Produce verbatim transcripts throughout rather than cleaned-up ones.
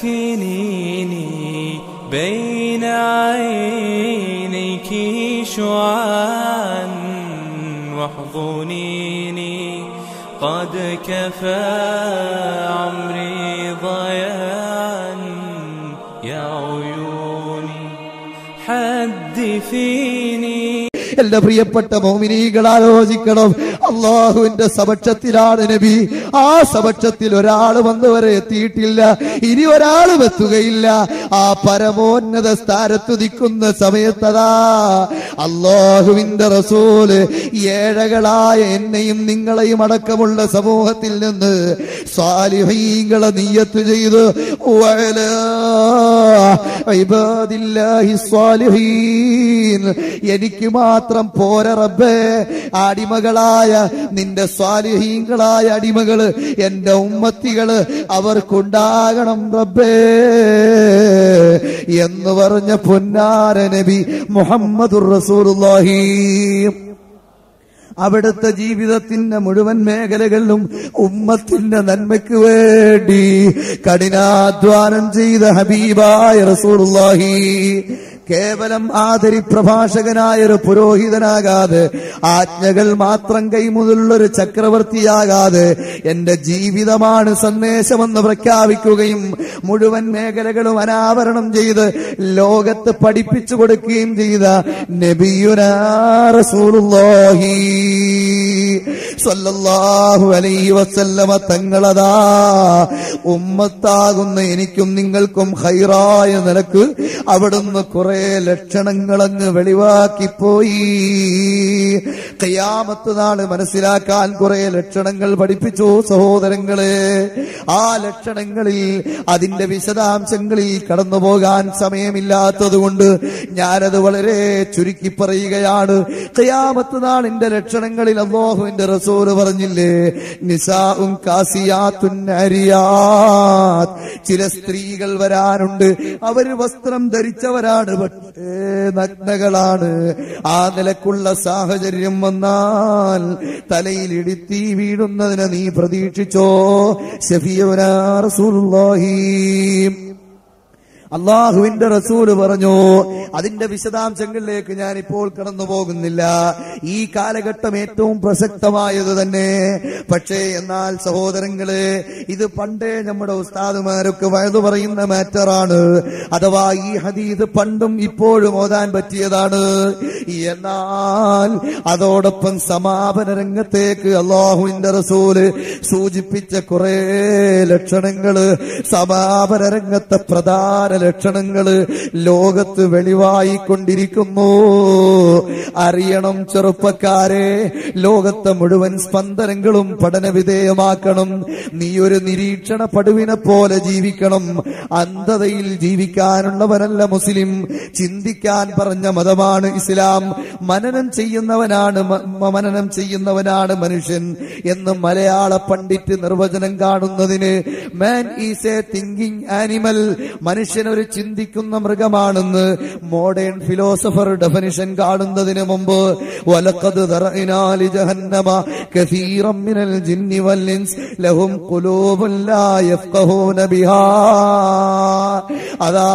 سكنيني بين عينيك شعاعا واحضنيني قد كفى عمري ضياعا يا عيوني حدثيني. എല്ലാ പ്രിയപ്പെട്ട മോമിനീകൾ ആലോചിക്കണം, അള്ളാഹുവിന്റെ സമക്ഷത്തിലാണ് നബി. ആ സമക്ഷത്തിൽ ഒരാൾ വന്നവരെ എത്തിയിട്ടില്ല, ഇനി ഒരാളും എത്തുകയില്ല. ആ പരമോന്നത സ്ഥാനത്തുദിക്കുന്ന സമയത്തതാ അള്ളാഹുവിന്റെ റസൂല് ഏഴകളായ എന്നെയും നിങ്ങളെയും അടക്കമുള്ള സമൂഹത്തിൽ നിന്ന് സാലിഹീങ്ങളെ നിയ്യത്ത് ചെയ്തു എനിക്ക് മാത്രം പോരാ റബ്ബേ, അടിമകളായ നിന്റെ സ്വാലിഹീങ്ങളായ അടിമകള് എന്റെ ഉമ്മത്തികള് അവർക്കുണ്ടാകണം റബ്ബേ എന്ന് പറഞ്ഞ പൊന്നാര നബി മുഹമ്മദുർ റസൂലുള്ളാഹി അവിടുത്തെ ജീവിതത്തിന്റെ മുഴുവൻ മേഖലകളിലും ഉമ്മത്തിന്റെ നന്മയ്ക്ക് വേണ്ടി കഠിനാധ്വാനം ചെയ്ത ഹബീബായ റസൂലുള്ളാഹി കേവലം ആദരി പ്രഭാഷകനായൊരു പുരോഹിതനാകാതെ, ആജ്ഞകൾ മാത്രം കൈമുതലുള്ളൊരു ചക്രവർത്തിയാകാതെ, എന്റെ ജീവിതമാണ് സന്ദേശമെന്ന് പ്രഖ്യാപിക്കുകയും മുഴുവൻ മേഖലകളും അനാവരണം ചെയ്ത് ലോകത്ത് പഠിപ്പിച്ചു കൊടുക്കുകയും ചെയ്ത നബിയുനാ റസൂലുള്ളാഹി സല്ലല്ലാഹു അലൈഹി വസല്ലമ തങ്ങളതാ ഉമ്മത്താകുന്ന എനിക്കും നിങ്ങൾക്കും ഖൈറായ നിലക്ക് അവിടുന്ന് കുറെ ലക്ഷണങ്ങളങ്ങ് വെളിവാക്കിപ്പോയി. ഖിയാമത്ത് നാള് മനസ്സിലാക്കാൻ കുറെ ലക്ഷണങ്ങൾ പഠിപ്പിച്ചു സഹോദരങ്ങളെ. ആ ലക്ഷണങ്ങളിൽ അതിന്റെ വിശദാംശങ്ങളിൽ കടന്നു പോകാൻ സമയമില്ലാത്തതുകൊണ്ട് ഞാനത് വളരെ ചുരുക്കി പറയുകയാണ്. ഖിയാമത്ത് നാളിന്റെ ലക്ഷണങ്ങളിൽ അല്ലാഹുവിന്റെ റസൂല് പറഞ്ഞില്ലേ, നിസാഉൻ കാസിയാത്തുൻ അരിയാത്, ചില സ്ത്രീകൾ വരാനുണ്ട്, അവർ വസ്ത്രം ധരിച്ചവരാണ് പക്ഷേ നഗ്നകളാണ്. ആ നിലക്കുള്ള സാഹചര്യം വന്നാൽ തലയിൽ ഇടിത്തി വീഴുന്നതിനെ നീ പ്രതീക്ഷിച്ചോ? ശഫീഉനാ റസൂലുള്ളാഹി അള്ളാഹുവിന്റെ റസൂല് പറഞ്ഞു. അതിന്റെ വിശദാംശങ്ങളിലേക്ക് ഞാൻ ഇപ്പോൾ കടന്നു പോകുന്നില്ല. ഈ കാലഘട്ടം ഏറ്റവും പ്രസക്തമായത് തന്നെ. പക്ഷേ എന്നാൽ സഹോദരങ്ങള്, ഇത് പണ്ടേ നമ്മുടെ ഉസ്താദുമാരൊക്കെ വയത് പറയുന്ന മാറ്ററാണ്. അഥവാ ഈ ഹദീസ് പണ്ടും ഇപ്പോഴും ഓതാൻ പറ്റിയതാണ്. എന്നാൽ അതോടൊപ്പം സമാപന രംഗത്തേക്ക് അള്ളാഹുവിന്റെ റസൂല് സൂചിപ്പിച്ച കുറെ ലക്ഷണങ്ങള്, സമാപന രംഗത്തെ പ്രധാന ലക്ഷണങ്ങള് ലോകത്ത് വെളിവായിക്കൊണ്ടിരിക്കുന്നു. അറിയണം ചെറുപ്പക്കാരെ, ലോകത്തെ മുഴുവൻ സ്പന്ദനങ്ങളും പഠന വിധേയമാക്കണം. നീ ഒരു നിരീക്ഷണ പടുവിനെ പോലെ ജീവിക്കണം. അന്ധതയിൽ ജീവിക്കാനുള്ളവനല്ല മുസ്ലിം. ചിന്തിക്കാൻ പറഞ്ഞ മതമാണ് ഇസ്ലാം. മനനം ചെയ്യുന്നവനാണ് മനനം ചെയ്യുന്നവനാണ് മനുഷ്യൻ എന്ന് മലയാള പണ്ഡിറ്റ് നിർവചനം കാണുന്നതിന് man is a thinking animal, മനുഷ്യനൊരു ചിന്തിക്കുന്ന മൃഗമാണെന്ന് മോഡേൺ ഫിലോസഫർ ഡെഫിനിഷൻ കാണുന്നതിന് മുമ്പ് വലഖദ് ദറഇനാ ലി ജഹന്നമ കസീറൻ മിനൽ ജിന്നി വൽ ഇൻസ് ലഹും ഖുലൂബുൻ ലാ യഫ്ഖഹൂന ബിഹാ. അതാ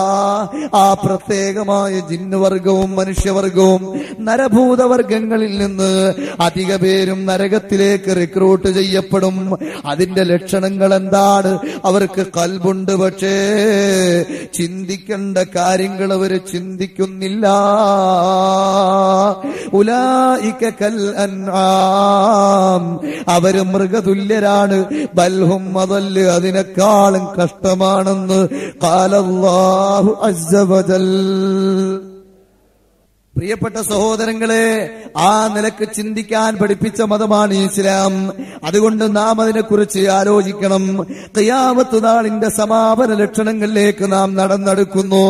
ആ പ്രത്യേകമായ ജിന്നുവർഗവും മനുഷ്യവർഗവും നരഭൂതവർഗങ്ങളിൽ നിന്ന് അധിക പേരും നരകത്തിലേക്ക് റിക്രൂട്ട് ചെയ്യപ്പെടും. അതിന്റെ ലക്ഷണങ്ങൾ എന്താണ്? അവർക്ക് കൽബുണ്ട്, പക്ഷേ ചിന്തിക്കേണ്ട കാര്യങ്ങൾ അവര് ചിന്തിക്കുന്നില്ല. ഉലൈക കൽ അൻആം, അവര് മൃഗതുല്യരാണ്. ബൽഹും അദൽ, അതിനേക്കാളും കഷ്ടമാണെന്ന് ഖാലല്ലാഹു അസ്സ വജൽ. പ്രിയപ്പെട്ട സഹോദരങ്ങളെ, ആ നിലക്ക് ചിന്തിക്കാൻ പഠിപ്പിച്ച മതമാണ് ഇസ്ലാം. അതുകൊണ്ട് നാം അതിനെക്കുറിച്ച് ആലോചിക്കണം. ഖിയാമത്ത് നാളിന്റെ സമാപന ലക്ഷണങ്ങളിലേക്ക് നാം നടന്നെടുക്കുന്നു.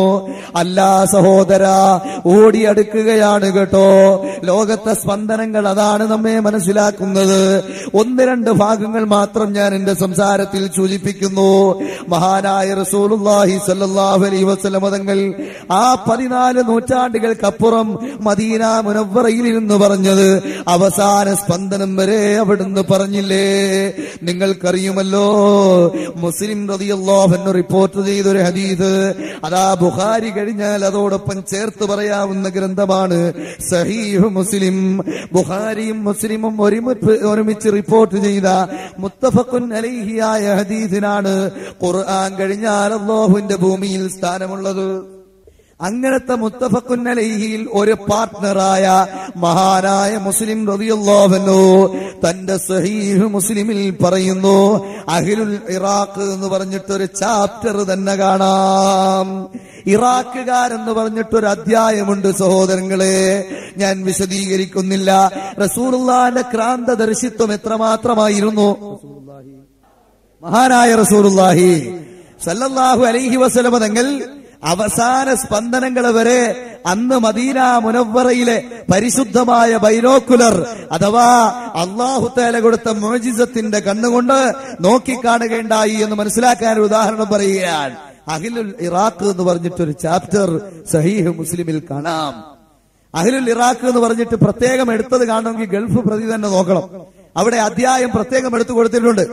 അല്ലാ സഹോദര, ഓടിയടുക്കുകയാണ് കേട്ടോ. ലോകത്തെ സ്പന്ദനങ്ങൾ അതാണ് നമ്മെ മനസ്സിലാക്കുന്നത്. ഒന്ന് രണ്ട് ഭാഗങ്ങൾ മാത്രം ഞാൻ എന്റെ സംസാരത്തിൽ സൂചിപ്പിക്കുന്നു. മഹാനായ റസൂലുള്ളാഹി സ്വല്ലല്ലാഹു അലൈഹി വസല്ലം തങ്ങൾ ആ പതിനാല് നൂറ്റാണ്ടുകൾക്കപ്പുറം മദീന മുനവ്വറയിൽ ഇരുന്ന് പറഞ്ഞത് അവസാന സ്പന്ദനം വരെ അവിടുന്ന് പറഞ്ഞില്ലേ. നിങ്ങൾക്കറിയുമല്ലോ, മുസ്ലിം റളിയല്ലാഹു അൻഹു റിപ്പോർട്ട് ചെയ്തൊരു ഹദീസ്, അതാ ബുഖാരി കഴിഞ്ഞാൽ അതോടൊപ്പം ചേർത്ത് പറയാവുന്ന ഗ്രന്ഥമാണ് സഹീഹ് മുസ്ലിം. ബുഖാരിയും മുസ്ലിമും ഒരുമിച്ച് റിപ്പോർട്ട് ചെയ്ത മുത്തഫഖുൻ അലൈഹിയായ ഹദീസിനാണ് ഖുർആൻ കഴിഞ്ഞാൽ അല്ലാഹുവിന്റെ ഭൂമിയിൽ സ്ഥാനമുള്ളത്. അങ്ങനത്തെ മുത്തഫഖുൻ അലൈഹിയിൽ ഒരു പാർട്ണറായ മഹാനായ മുസ്ലിം റളിയല്ലാഹു അൻഹു തന്റെ സഹീഹ് മുസ്ലിമിൽ പറയുന്നു, അഹ്ലുൽ ഇറാഖ് എന്ന് പറഞ്ഞിട്ടൊരു ചാപ്റ്റർ തന്നെ കാണാം. ഇറാഖുകാരെന്ന് പറഞ്ഞിട്ടൊരു അധ്യായമുണ്ട് സഹോദരങ്ങളെ, ഞാൻ വിശദീകരിക്കുന്നില്ല. റസൂലുള്ളാഹിന്റെ ക്രാന്തദർശിത്വം എത്രമാത്രമായിരുന്നു. മഹാനായ റസൂലുള്ളാഹി സല്ലല്ലാഹു അലൈഹി വസല്ലം തങ്ങൾ അവസാന സ്പന്ദനങ്ങൾ വരെ അന്ന് മദീന മുനവ്വറയിലെ പരിശുദ്ധമായ ബൈനോക്കുലർ അഥവാ അല്ലാഹു തആല കൊടുത്ത മുഅ്ജിസത്തിന്റെ കണ്ണുകൊണ്ട് നോക്കിക്കാണുകയുണ്ടായി എന്ന് മനസ്സിലാക്കാൻ ഒരു ഉദാഹരണം പറയുകയാണ്. അഹ്ലുൽ ഇറാഖ് എന്ന് പറഞ്ഞിട്ടൊരു ചാപ്റ്റർ സഹീഹ് മുസ്ലിമിൽ കാണാം. അഹ്ലുൽ ഇറാഖ് എന്ന് പറഞ്ഞിട്ട് പ്രത്യേകം എടുത്തത് കാണണമെങ്കിൽ ഗൾഫ് പ്രതി തന്നെ നോക്കണം. അവിടെ അധ്യായം പ്രത്യേകം എടുത്തു കൊടുത്തിട്ടുണ്ട്.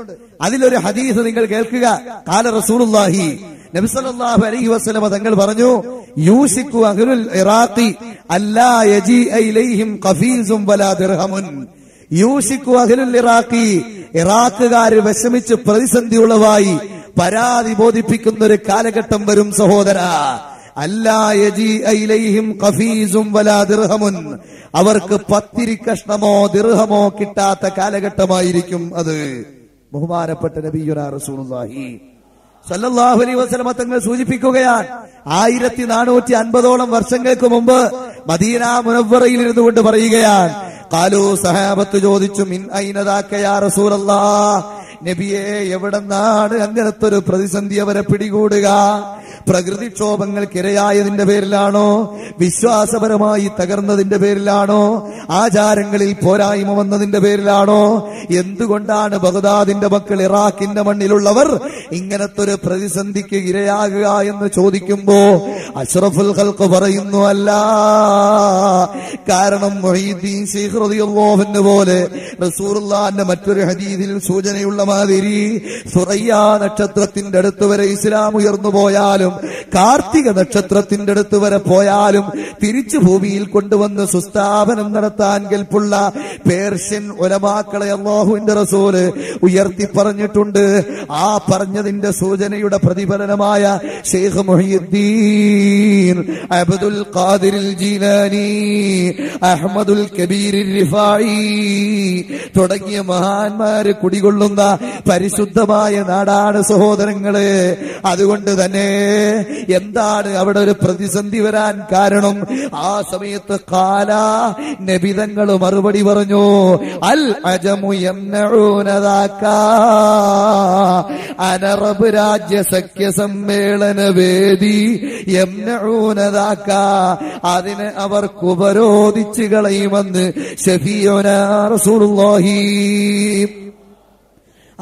അതിലൊരു ഹദീസ് നിങ്ങൾ കേൾക്കുക. ഖാല റസൂലുള്ളാഹി, നബി സല്ലല്ലാഹു അലൈഹി വസല്ലം തങ്ങൾ പറഞ്ഞു, യൂസികു അഹ്ലുൽ ഇറാഖി അല്ലാ യജീഅ ഇലൈഹിം ഖഫീസും വലാ ദിർഹമുൻ. യൂസികു അഹ്ലുൽ ഇറാഖി, ഇറാഖുകാർ വിഷമിച്ച് പ്രതിസന്ധിയുള്ളവായി പരാതി ബോധിപ്പിക്കുന്ന ഒരു കാലഘട്ടം വരും സഹോദരാ. അല്ലാ യജീഅ ഇലൈഹിം ഖഫീസും വലാ ദിർഹമുൻ. അവർക്ക് പത്തിരി കഷ്ണമോ ദിർഹമോ കിട്ടാത്ത കാലഘട്ടമായിരിക്കും അത്. ബഹുമാനപ്പെട്ട നബിയുനാ റസൂലുള്ളാഹി സല്ലല്ലാഹു അലൈഹി വസല്ലം തങ്ങൾ സൂചിപ്പിക്കുകയാണ്, ആയിരത്തി നാനൂറ്റി അൻപതോളം വർഷങ്ങൾക്ക് മുമ്പ് മദീന മുനവ്വറയിൽ ഇരുന്നു കൊണ്ട് പറയുകയാണ്. ഖാലൂ, സഹാബത്ത് ചോദിച്ചു, മിൻ ഐന ദാക യാ റസൂലല്ലാഹ്, നബിയെ എവിടെന്നാണ് അങ്ങനത്തെ ഒരു പ്രതിസന്ധി അവരെ പിടികൂടുക? പ്രകൃതിക്ഷോഭങ്ങൾക്കിരയായതിന്റെ പേരിലാണോ, വിശ്വാസപരമായി തകർന്നതിന്റെ പേരിലാണോ, ആചാരങ്ങളിൽ പോരായ്മ വന്നതിന്റെ പേരിലാണോ? എന്തുകൊണ്ടാണ് ബഗ്ദാദിന്റെ മക്കൾ ഇറാഖിന്റെ മണ്ണിലുള്ളവർ ഇങ്ങനത്തൊരു പ്രതിസന്ധിക്ക് ഇരയാകുക എന്ന് ചോദിക്കുമ്പോ അഷ്റഫുൽ ഖൽഖ് പറയുന്നു, അല്ല, കാരണം മുഈദ്ദീൻ ശൈഖ് റളിയല്ലാഹു അൻഹു പോലെ റസൂലുള്ളാഹിന്റെ മറ്റൊരു ഹദീസിൽ സൂചനയുള്ള മാതിരി സുറയ്യ നക്ഷത്രത്തിന്റെ അടുത്ത് വരെ ഇസ്ലാം ഉയർന്നു പോയാലും കാർത്തിക നക്ഷത്രത്തിന്റെ അടുത്ത് വരെ പോയാലും തിരിച്ചു ഭൂമിയിൽ കൊണ്ടുവന്ന് സുസ്ഥാപനം നടത്താൻ കെൽപ്പുള്ള പേർഷ്യൻ ഉലമാക്കളെ അല്ലാഹുവിന്റെ റസൂല് ഉയർത്തി പറഞ്ഞിട്ടുണ്ട്. ആ പറഞ്ഞതിന്റെ സൂചനയുടെ പ്രതിഫലനമായ ശൈഖ് മുഹീദ്ദീൻ അബ്ദുൽ ഖാദിറിൽ ജീലാനി, അഹ്മദുൽ കബീറിൽ റിഫായി തുടങ്ങിയ മഹാന്മാര് കുടികൊള്ളുന്ന പരിശുദ്ധമായ നാടാണ് സഹോദരങ്ങള്. അതുകൊണ്ട് തന്നെ എന്താണ് അവിടെ ഒരു പ്രതിസന്ധി വരാൻ കാരണം? ആ സമയത്ത് കാല നബിതങ്ങൾ മറുപടി പറഞ്ഞു, അൽ അജമു യംനഊനദാക അനറബ് രാജ്യ സഖ്യ സമ്മേളന വേദി യംനഊനദാക, അതിനെ അവർ ഉപരോധിച്ചു കളയുമെന്ന് ശഫീഉനാ റസൂലുള്ളാഹി.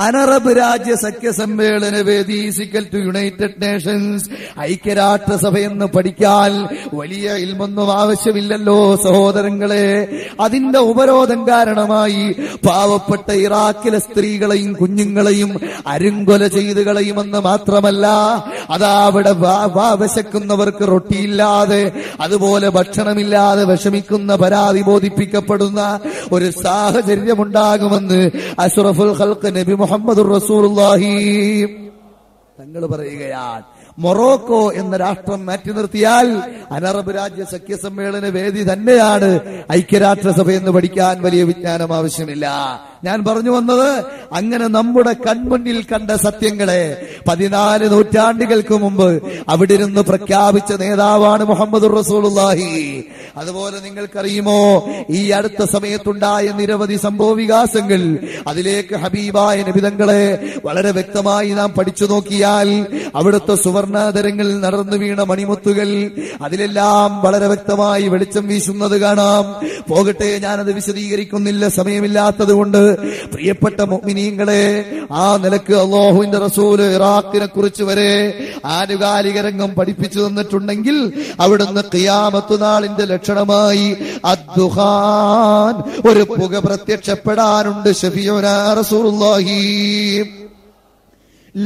അനറബ് രാജ്യ സഖ്യസമ്മേളന വേദി ഈസിക്കൽ ടു യുണൈറ്റഡ് നേഷൻസ്, ഐക്യരാഷ്ട്രസഭ എന്ന് പഠിക്കാൻ വലിയ ഇൽമൊന്നും ആവശ്യമില്ലല്ലോ സഹോദരങ്ങളെ. അതിന്റെ ഉപരോധം കാരണമായി പാവപ്പെട്ട ഇറാഖിലെ സ്ത്രീകളെയും കുഞ്ഞുങ്ങളെയും അരുങ്കൊല ചെയ്തു കളയുമെന്ന് മാത്രമല്ല, അതാ അവിടെ വിശക്കുന്നവർക്ക് റൊട്ടിയില്ലാതെ അതുപോലെ ഭക്ഷണമില്ലാതെ വിഷമിക്കുന്ന പരാതി ബോധിപ്പിക്കപ്പെടുന്ന ഒരു സാഹചര്യമുണ്ടാകുമെന്ന് അഷ്റഫുൽ ഖൽഖ് നബി മുഹമ്മദ് റസൂലുള്ളാഹി തങ്ങൾ പറയുകയാണ്. മൊറോക്കോ എന്ന രാഷ്ട്രം മാറ്റി നിർത്തിയാൽ അനറബ് രാജ്യ സഖ്യ സമ്മേളന വേദി തന്നെയാണ് ഐക്യരാഷ്ട്രസഭ എന്ന് പഠിക്കാൻ വലിയ വിജ്ഞാനം ആവശ്യമില്ല. ഞാൻ പറഞ്ഞു വന്നത്, അങ്ങനെ നമ്മുടെ കൺമുന്നിൽ കണ്ട സത്യങ്ങളെ പതിനാല് നൂറ്റാണ്ടുകൾക്ക് മുമ്പ് അവിടെ ഇരുന്ന് പ്രഖ്യാപിച്ച നേതാവാണ് മുഹമ്മദ് റസൂലുള്ളാഹി. അതുപോലെ നിങ്ങൾക്കറിയുമോ, ഈ അടുത്ത സമയത്തുണ്ടായ നിരവധി സംഭവവികാസങ്ങൾ, അതിലേക്ക് ഹബീബായ നബിതങ്ങളെ വളരെ വ്യക്തമായി നാം പഠിച്ചു നോക്കിയാൽ അവിടുത്തെ സുവർണാതരങ്ങൾ, നടന്നു വീണ മണിമുത്തുകൾ, അതിലെല്ലാം വളരെ വ്യക്തമായി വെളിച്ചം വീശുന്നത് കാണാം. പോകട്ടെ, ഞാനത് വിശദീകരിക്കുന്നില്ല, സമയമില്ലാത്തത് കൊണ്ട്. പ്രിയപ്പെട്ട മുഅ്മിനീങ്ങളെ, ആ നിലക്ക് അല്ലാഹുവിന്റെ റസൂല് ഇറാഖിനെ കുറിച്ച് വരെ ആനുകാലിക രംഗം പഠിപ്പിച്ചു തന്നിട്ടുണ്ടെങ്കിൽ അവിടുന്ന് ഖിയാമത്ത് നാളിന്റെ ലക്ഷണമായി അദ്ദുഹാൻ, ഒരു പുക പ്രത്യക്ഷപ്പെടാനുണ്ട് ശഫീഉനാ റസൂലുള്ളാഹി,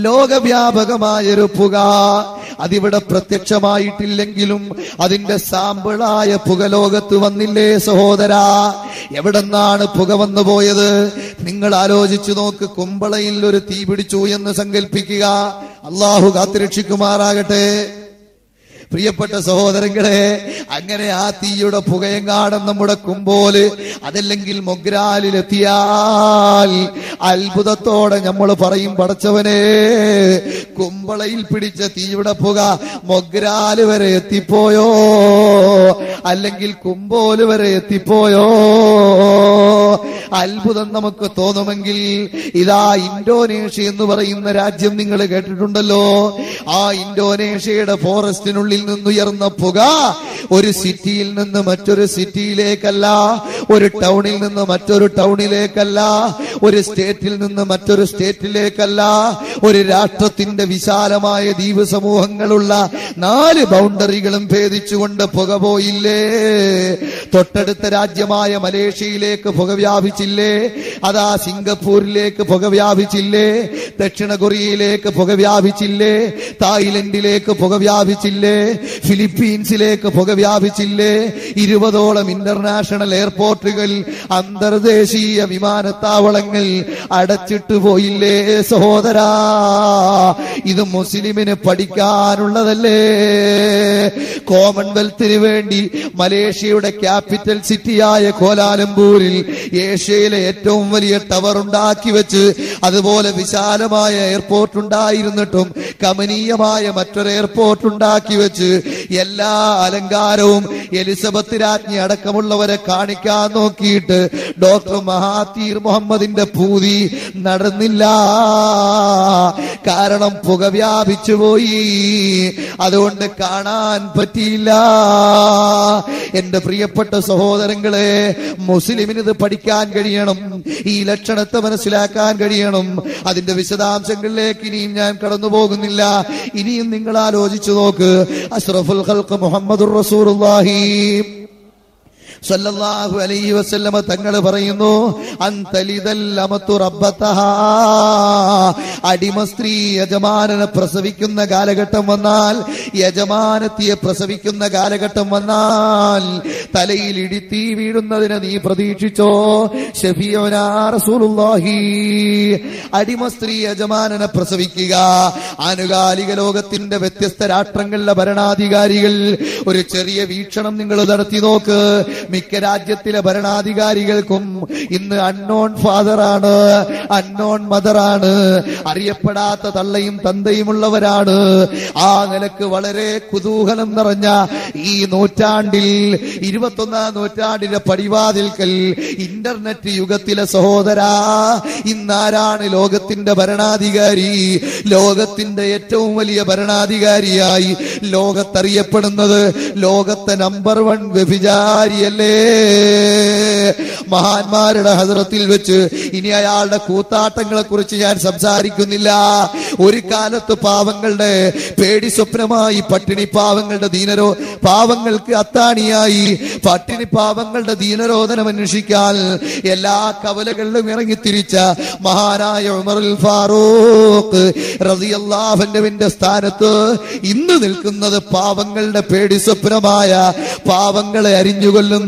ലോകവ്യാപകമായൊരു പുക. അതിവിടെ പ്രത്യക്ഷമായിട്ടില്ലെങ്കിലും അതിന്റെ സാമ്പിളായ പുക ലോകത്ത് വന്നില്ലേ സഹോദരാ? എവിടെന്നാണ് പുക വന്നു പോയത്? നിങ്ങൾ ആലോചിച്ചു നോക്ക്. കുമ്പളയിൽ ഒരു തീ പിടിച്ചു എന്ന് സങ്കല്പിക്കുക. അള്ളാഹു കാത്തുരക്ഷിക്കുമാറാകട്ടെ. പ്രിയപ്പെട്ട സഹോദരങ്ങളെ, അങ്ങനെ ആ തീയുടെ പുകയെങ്ങാടം നമ്മുടെ കുമ്പോല് അതല്ലെങ്കിൽ മൊഗ്രാലിലെത്തിയാൽ അത്ഭുതത്തോടെ നമ്മൾ പറയും, പടച്ചവനെ, കുമ്പളയിൽ പിടിച്ച തീയുടെ പുക മൊഗ്രാല് വരെ എത്തിപ്പോയോ, അല്ലെങ്കിൽ കുമ്പോല് വരെ എത്തിപ്പോയോ. അത്ഭുതം നമുക്ക് തോന്നുമെങ്കിൽ ഇതാ ഇന്തോനേഷ്യ എന്ന് പറയുന്ന രാജ്യം നിങ്ങൾ കേട്ടിട്ടുണ്ടല്ലോ. ആ ഇന്തോനേഷ്യയുടെ ഫോറസ്റ്റിനുള്ളിൽ നിന്നുയർന്ന പുക ഒരു സിറ്റിയിൽ നിന്ന് മറ്റൊരു സിറ്റിയിലേക്കല്ല, ഒരു ടൗണിൽ നിന്ന് മറ്റൊരു ടൗണിലേക്കല്ല, ഒരു സ്റ്റേറ്റിൽ നിന്ന് മറ്റൊരു സ്റ്റേറ്റിലേക്കല്ല, ഒരു രാഷ്ട്രത്തിന്റെ വിശാലമായ ദ്വീപ് സമൂഹങ്ങളുള്ള നാല് ബൗണ്ടറികളും ഭേദിച്ചുകൊണ്ട് പുക പോയില്ലേ? തൊട്ടടുത്ത രാജ്യമായ മലേഷ്യയിലേക്ക് പുക വ്യാപിച്ചില്ലേ? അതാ സിംഗപ്പൂരിലേക്ക് പുക വ്യാപിച്ചില്ലേ? ദക്ഷിണ കൊറിയയിലേക്ക് പുക വ്യാപിച്ചില്ലേ? തായ്ലൻഡിലേക്ക് പുക വ്യാപിച്ചില്ലേ? ഫിലിപ്പീൻസിലേക്ക് പുക വ്യാപിച്ചില്ലേ? ഇരുപതോളം ഇന്റർനാഷണൽ എയർപോർട്ടുകൾ, അന്തർദേശീയ വിമാനത്താവളങ്ങൾ അടച്ചിട്ടു പോയില്ലേ സഹോദരാ? ഇത് മുസ്ലിമിന് പഠിക്കാനുള്ളതല്ലേ? കോമൺവെൽത്തിന് വേണ്ടി മലേഷ്യയുടെ ക്യാപിറ്റൽ സിറ്റിയായ കോലാലംപൂരിൽ ഏഷ്യയിലെ ഏറ്റവും വലിയ ടവർ ഉണ്ടാക്കി വെച്ച് അതുപോലെ വിശാലമായ എയർപോർട്ട് ഉണ്ടായിരുന്നിട്ടും കമനീയമായ മറ്റൊരു എയർപോർട്ട് ഉണ്ടാക്കി വെച്ച് എല്ലാ അലങ്കാരവും എലിസബത്ത് രാജ്ഞി അടക്കമുള്ളവരെ കാണിക്കാൻ നോക്കിയിട്ട് ഡോക്ടർ മഹാതീർ മുഹമ്മദിന്റെ പൂതി നടന്നില്ല. കാരണം പുക വ്യാപിച്ചു പോയി, അതുകൊണ്ട് കാണാൻ പറ്റിയില്ല. എന്റെ പ്രിയപ്പെട്ട സഹോദരങ്ങളെ, മുസ്ലിമിന് ഇത് പഠിക്കാൻ കഴിയണം, ഈ ലക്ഷണത്തെ മനസ്സിലാക്കാൻ കഴിയണം. അതിന്റെ വിശദാംശങ്ങളിലേക്ക് ഇനിയും ഞാൻ കടന്നു പോകുന്നില്ല. ഇനിയും നിങ്ങൾ ആലോചിച്ചു നോക്ക്. അഷ്റഫുൽ ഖൽഖ് മുഹമ്മദുർ റസൂലുള്ളാഹി സല്ലല്ലാഹു അലൈഹി വസല്ലമ തങ്ങൾ പറയുന്നു, അന്തലിദൽ അമതു റബ്ബതഹാ, അടിമ സ്ത്രീ യജമാനനെ പ്രസവിക്കുന്ന കാലഘട്ടം വന്നാൽ, യജമാനത്തിയെ പ്രസവിക്കുന്ന കാലഘട്ടം വന്നാൽ, തലയിൽ ഇടിത്തി വീഴുന്നതിനെ നീ പ്രതീക്ഷിച്ചോ ശഫീഉനാ റസൂലുള്ളാഹി. അടിമ സ്ത്രീ യജമാനനെ പ്രസവിക്കുക. ആനുകാലിക ലോകത്തിന്റെ വ്യത്യസ്ത രാഷ്ട്രങ്ങളിലെ ഭരണാധികാരികൾ ഒരു ചെറിയ വീക്ഷണം നിങ്ങൾ നടത്തി നോക്ക്. മിക്ക രാജ്യത്തിലെ ഭരണാധികാരികൾക്കും ഇന്ന് അൺനോൺ ഫാദറാണ്, അൺനോൺ മദറാണ്, അറിയപ്പെടാത്ത തള്ളയും തന്തയുമുള്ളവരാണ്. ആ നിലക്ക് വളരെ കുതൂഹലം നിറഞ്ഞ ഈ നൂറ്റാണ്ടിൽ, ഇരുപത്തൊന്നാം നൂറ്റാണ്ടിന്റെ പടിവാതിൽക്കൽ, ഇന്റർനെറ്റ് യുഗത്തിലെ സഹോദരാ, ഇന്നാരാണ് ലോകത്തിന്റെ ഭരണാധികാരി? ലോകത്തിന്റെ ഏറ്റവും വലിയ ഭരണാധികാരിയായി ലോകത്തറിയപ്പെടുന്നത് ലോകത്തെ നമ്പർ വൺ വ്യഭിചാരി മഹാന്മാരുടെ ഹസ്രത്തിൽ വെച്ച് ഇനി അയാളുടെ കൂത്താട്ടങ്ങളെ കുറിച്ച് ഞാൻ സംസാരിക്കുന്നില്ല. ഒരു കാലത്ത് പാവങ്ങളുടെ പേടി സ്വപ്നമായി, പട്ടിണി പാവങ്ങളുടെ ദീനരോ പാവങ്ങൾക്ക് അത്താണിയായി, പട്ടിണി പാവങ്ങളുടെ ദീനരോധനം അന്വേഷിക്കാൻ എല്ലാ കവലകളിലും ഇറങ്ങിത്തിരിച്ച മഹാനായ ഉമറുൽ ഫാറൂഖ് റളിയല്ലാഹു അൻഹുവിന്റെ സ്ഥാനത്ത് ഇന്ന് നിൽക്കുന്നത് പാവങ്ങളുടെ പേടി സ്വപ്നമായ, പാവങ്ങളെ അരിഞ്ഞുകൊള്ളുന്ന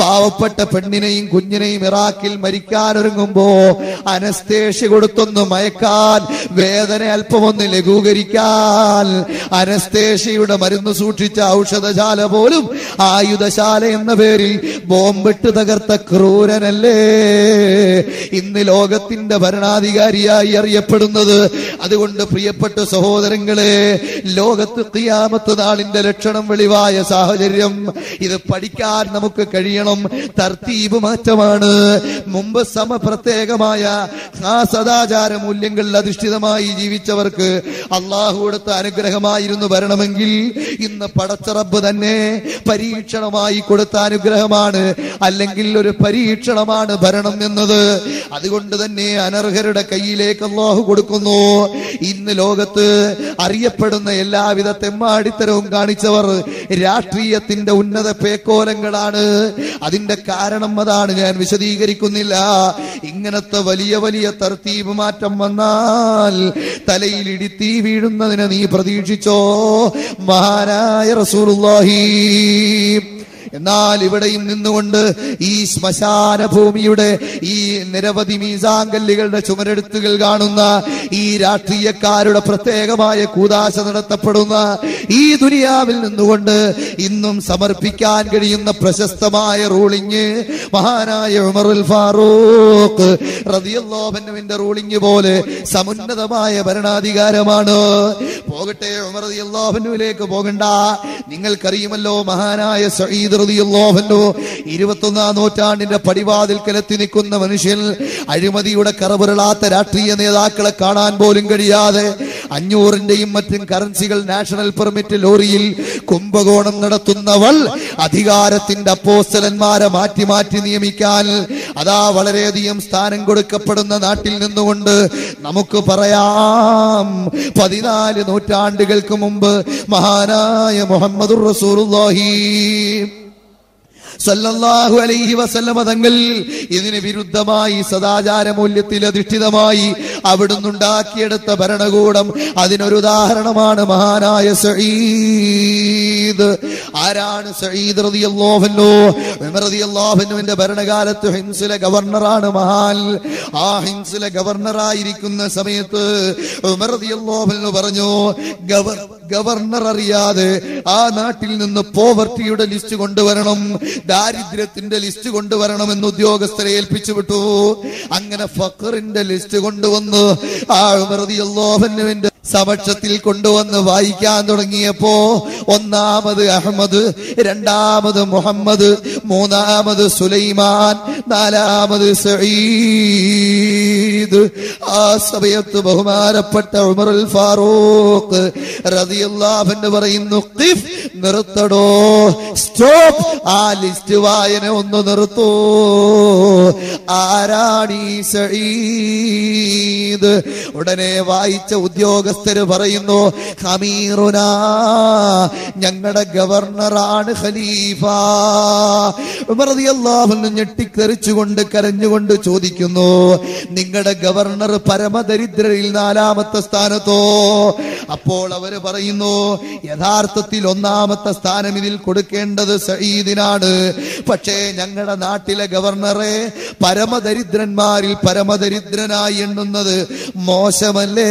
പാവപ്പെട്ട പെണ്ണിനെയും കുഞ്ഞിനെയും ഇറാഖിൽ മരിക്കാനൊരുങ്ങുമ്പോ അനസ്തേഷ്യ കൊടുത്തൊന്ന് മയക്കാൻ, വേദന അല്പമൊന്ന് ലഘൂകരിക്കാൻ അനസ്തേഷ്യയുടെ മരുന്ന് സൂക്ഷിച്ച ഔഷധശാല പോലും ആയുധശാല എന്ന പേരിൽ ബോംബിട്ട് തകർത്ത ക്രൂരനല്ലേ ഇന്ന് ലോകത്തിന്റെ ഭരണാധികാരിയായി അറിയപ്പെടുന്നത്? അതുകൊണ്ട് പ്രിയപ്പെട്ട സഹോദരങ്ങളെ, ലോകത്ത് ഖിയാമത്ത് നാളിന്റെ ലക്ഷണം വെളിവായ സാഹചര്യം, ഇത് പഠിക്കാൻ നമുക്ക് കഴിയണം. ശ്രദ്ധിക്കണം, തർത്തീബ് മാറ്റമാണ്. മുമ്പ് സമപ്രത്യേകമായ ആ സദാചാര മൂല്യങ്ങളിൽ അധിഷ്ഠിതമായി ജീവിച്ചവർക്ക് അള്ളാഹു കൊടുത്ത അനുഗ്രഹമായിരുന്നു വരണമെങ്കിൽ ഇന്ന് പടച്ച റബ്ബ് തന്നെ പരീക്ഷണമായി കൊടുത്ത അനുഗ്രഹമാണ്, അല്ലെങ്കിൽ ഒരു പരീക്ഷണമാണ് ഭരണം എന്നത്. അതുകൊണ്ട് തന്നെ അനർഹരുടെ കയ്യിലേക്ക് അള്ളാഹു കൊടുക്കുന്നു. ഇന്ന് ലോകത്ത് അറിയപ്പെടുന്ന എല്ലാവിധ തെമ്മാടിത്തരവും കാണിച്ചവർ രാഷ്ട്രീയത്തിന്റെ ഉന്നത പേക്കോലങ്ങളാണ്. അതിന്റെ കാരണം അതാണ്, ഞാൻ വിശദീകരിക്കുന്നില്ല. ഇങ്ങനത്തെ വലിയ വലിയ തർത്തീബ് മാറ്റം വന്നാൽ തലയിൽ ഇടിത്തീ വീഴുന്നതിനെ നീ പ്രതീക്ഷിച്ചോ? മഹാനായ റസൂലുള്ളാഹി. എന്നാൽ ഇവിടെയും നിന്നുകൊണ്ട് ഈ ശ്മശാന ഭൂമിയുടെ ഈ നിരവധി മീസാങ്കല്ലുകളുടെ ചുമരെടുത്തുകൾ കാണുന്ന ഈ രാഷ്ട്രീയക്കാരുടെ പ്രത്യേകമായ കൂതാശ നടത്തപ്പെടുന്ന ഈ ദുനിയാവിൽ നിന്നുകൊണ്ട് ഇന്നും സമർപ്പിക്കാൻ കഴിയുന്ന പ്രശസ്തമായ റൂളിങ് മഹാനായ ഉമറുൽ ഫാറൂഖ് റളിയല്ലാഹു അൻഹുവിന്റെ റൂളിങ് പോലെ സമുന്നതമായ ഭരണാധികാരമാണ്. പോകട്ടെ, ഉമർ റളിയല്ലാഹു അൻഹുവിലേക്ക് പോകണ്ട. നിങ്ങൾക്കറിയുമല്ലോ, മഹാനായ സഈദ് ഇരുപത്തൊന്നാം നൂറ്റാണ്ടിന്റെ പടിവാതിൽക്കലെത്തി നിൽക്കുന്ന മനുഷ്യൻ, അഴിമതിയുടെ കറപുരളാത്ത രാഷ്ട്രീയ നേതാക്കളെ കാണാൻ പോലും കഴിയാതെ അഞ്ഞൂറിന്റെയും മറ്റും കറൻസികൾ നാഷണൽ പെർമിറ്റ് ലോറിയിൽ കുംഭകോണം നടത്തുന്നവൾ, അധികാരത്തിന്റെ അപ്പോസ്തലന്മാരെ മാറ്റി മാറ്റി നിയമിക്കാൻ അതാ വളരെയധികം സ്ഥാനം കൊടുക്കപ്പെടുന്ന നാട്ടിൽ നിന്നുകൊണ്ട് നമുക്ക് പറയാം, പതിനാല് നൂറ്റാണ്ടുകൾക്ക് മുമ്പ് മഹാനായ മുഹമ്മദുർ റസൂലുള്ളാഹി സല്ലല്ലാഹു അലൈഹി വസല്ലമ തങ്ങൾ ഇതിന് വിരുദ്ധമായി സദാചാര മൂല്യത്തിൽ അധിഷ്ഠിതമായി അവിടുന്നുണ്ടാക്കിയെടുത്ത ഭരണകൂടം അതിനൊരുദാഹരണമാണ് മഹാനായ സഈദ്. ആരാണ് സഈദ് റളിയല്ലാഹു അൻഹു? ഉമർ റളിയല്ലാഹു അൻഹുവിന്റെ ഭരണകാലത്ത് ഹിംസിലെ ഗവർണറാണ് മഹാൻ. ആ ഹിംസിലെ ഗവർണറായിരിക്കുന്ന സമയത്ത് ഉമർ റളിയല്ലാഹു അൻഹു പറഞ്ഞു, ഗവർണർ അറിയാതെ ആ നാട്ടിൽ നിന്ന് പോവർട്ടിയുടെ ലിസ്റ്റ് കൊണ്ടുവരണം, ദാരിദ്ര്യത്തിന്റെ ലിസ്റ്റ് കൊണ്ടുവരണമെന്ന് ഉദ്യോഗസ്ഥരെ ഏൽപ്പിച്ചു വിട്ടു. അങ്ങനെ ഫഖറിന്റെ ലിസ്റ്റ് കൊണ്ടുവന്ന് ആ ഉമർ റളിയല്ലാഹു അൻഹുവിന്റെ സമക്ഷത്തിൽ കൊണ്ടുവന്ന് വായിക്കാൻ തുടങ്ങിയപ്പോ ഒന്നാമത് അഹ്മദ്, രണ്ടാമത് മുഹമ്മദ്, മൂന്നാമത് സുലൈമാൻ, നാലാമത് സഈദ്. ആ സമയത്ത് ബഹുമാനപ്പെട്ട ഉമറുൽ ഫാറൂഖ് റളിയല്ലാഹു അൻഹു പറയുന്നു, ഖിഫ്, നിർത്തടോ, സ്റ്റോപ്പ്, ആ ലിസ്റ്റ് വായന ഒന്ന് നിർത്തൂ. ആരാണീ സഈദ്? ഉടനെ വായിച്ച ഉദ്യോഗസ്ഥ പറയുന്നു, ഖമീറുനാ, ഞങ്ങളുടെ ഗവർണറാണ് ഖലീഫ. ഉമർ റളിയല്ലാഹു അൻഹു ഞെട്ടിത്തെറിച്ചുകൊണ്ട് കരഞ്ഞുകൊണ്ട് ചോദിക്കുന്നു, നിങ്ങളുടെ ഗവർണർ പരമദരിദ്രരിൽ നാലാമത്തെ സ്ഥാനത്തോ? അപ്പോൾ അവര് പറയുന്നു, യഥാർത്ഥത്തിൽ ഒന്നാമത്തെ സ്ഥാനം ഇതിൽ കൊടുക്കേണ്ടത് സഈദിനാണ്, പക്ഷേ ഞങ്ങളുടെ നാട്ടിലെ ഗവർണറെ പരമദരിദ്രന്മാരിൽ പരമദരിദ്രനായി എണ്ണുന്നത് മോശമല്ലേ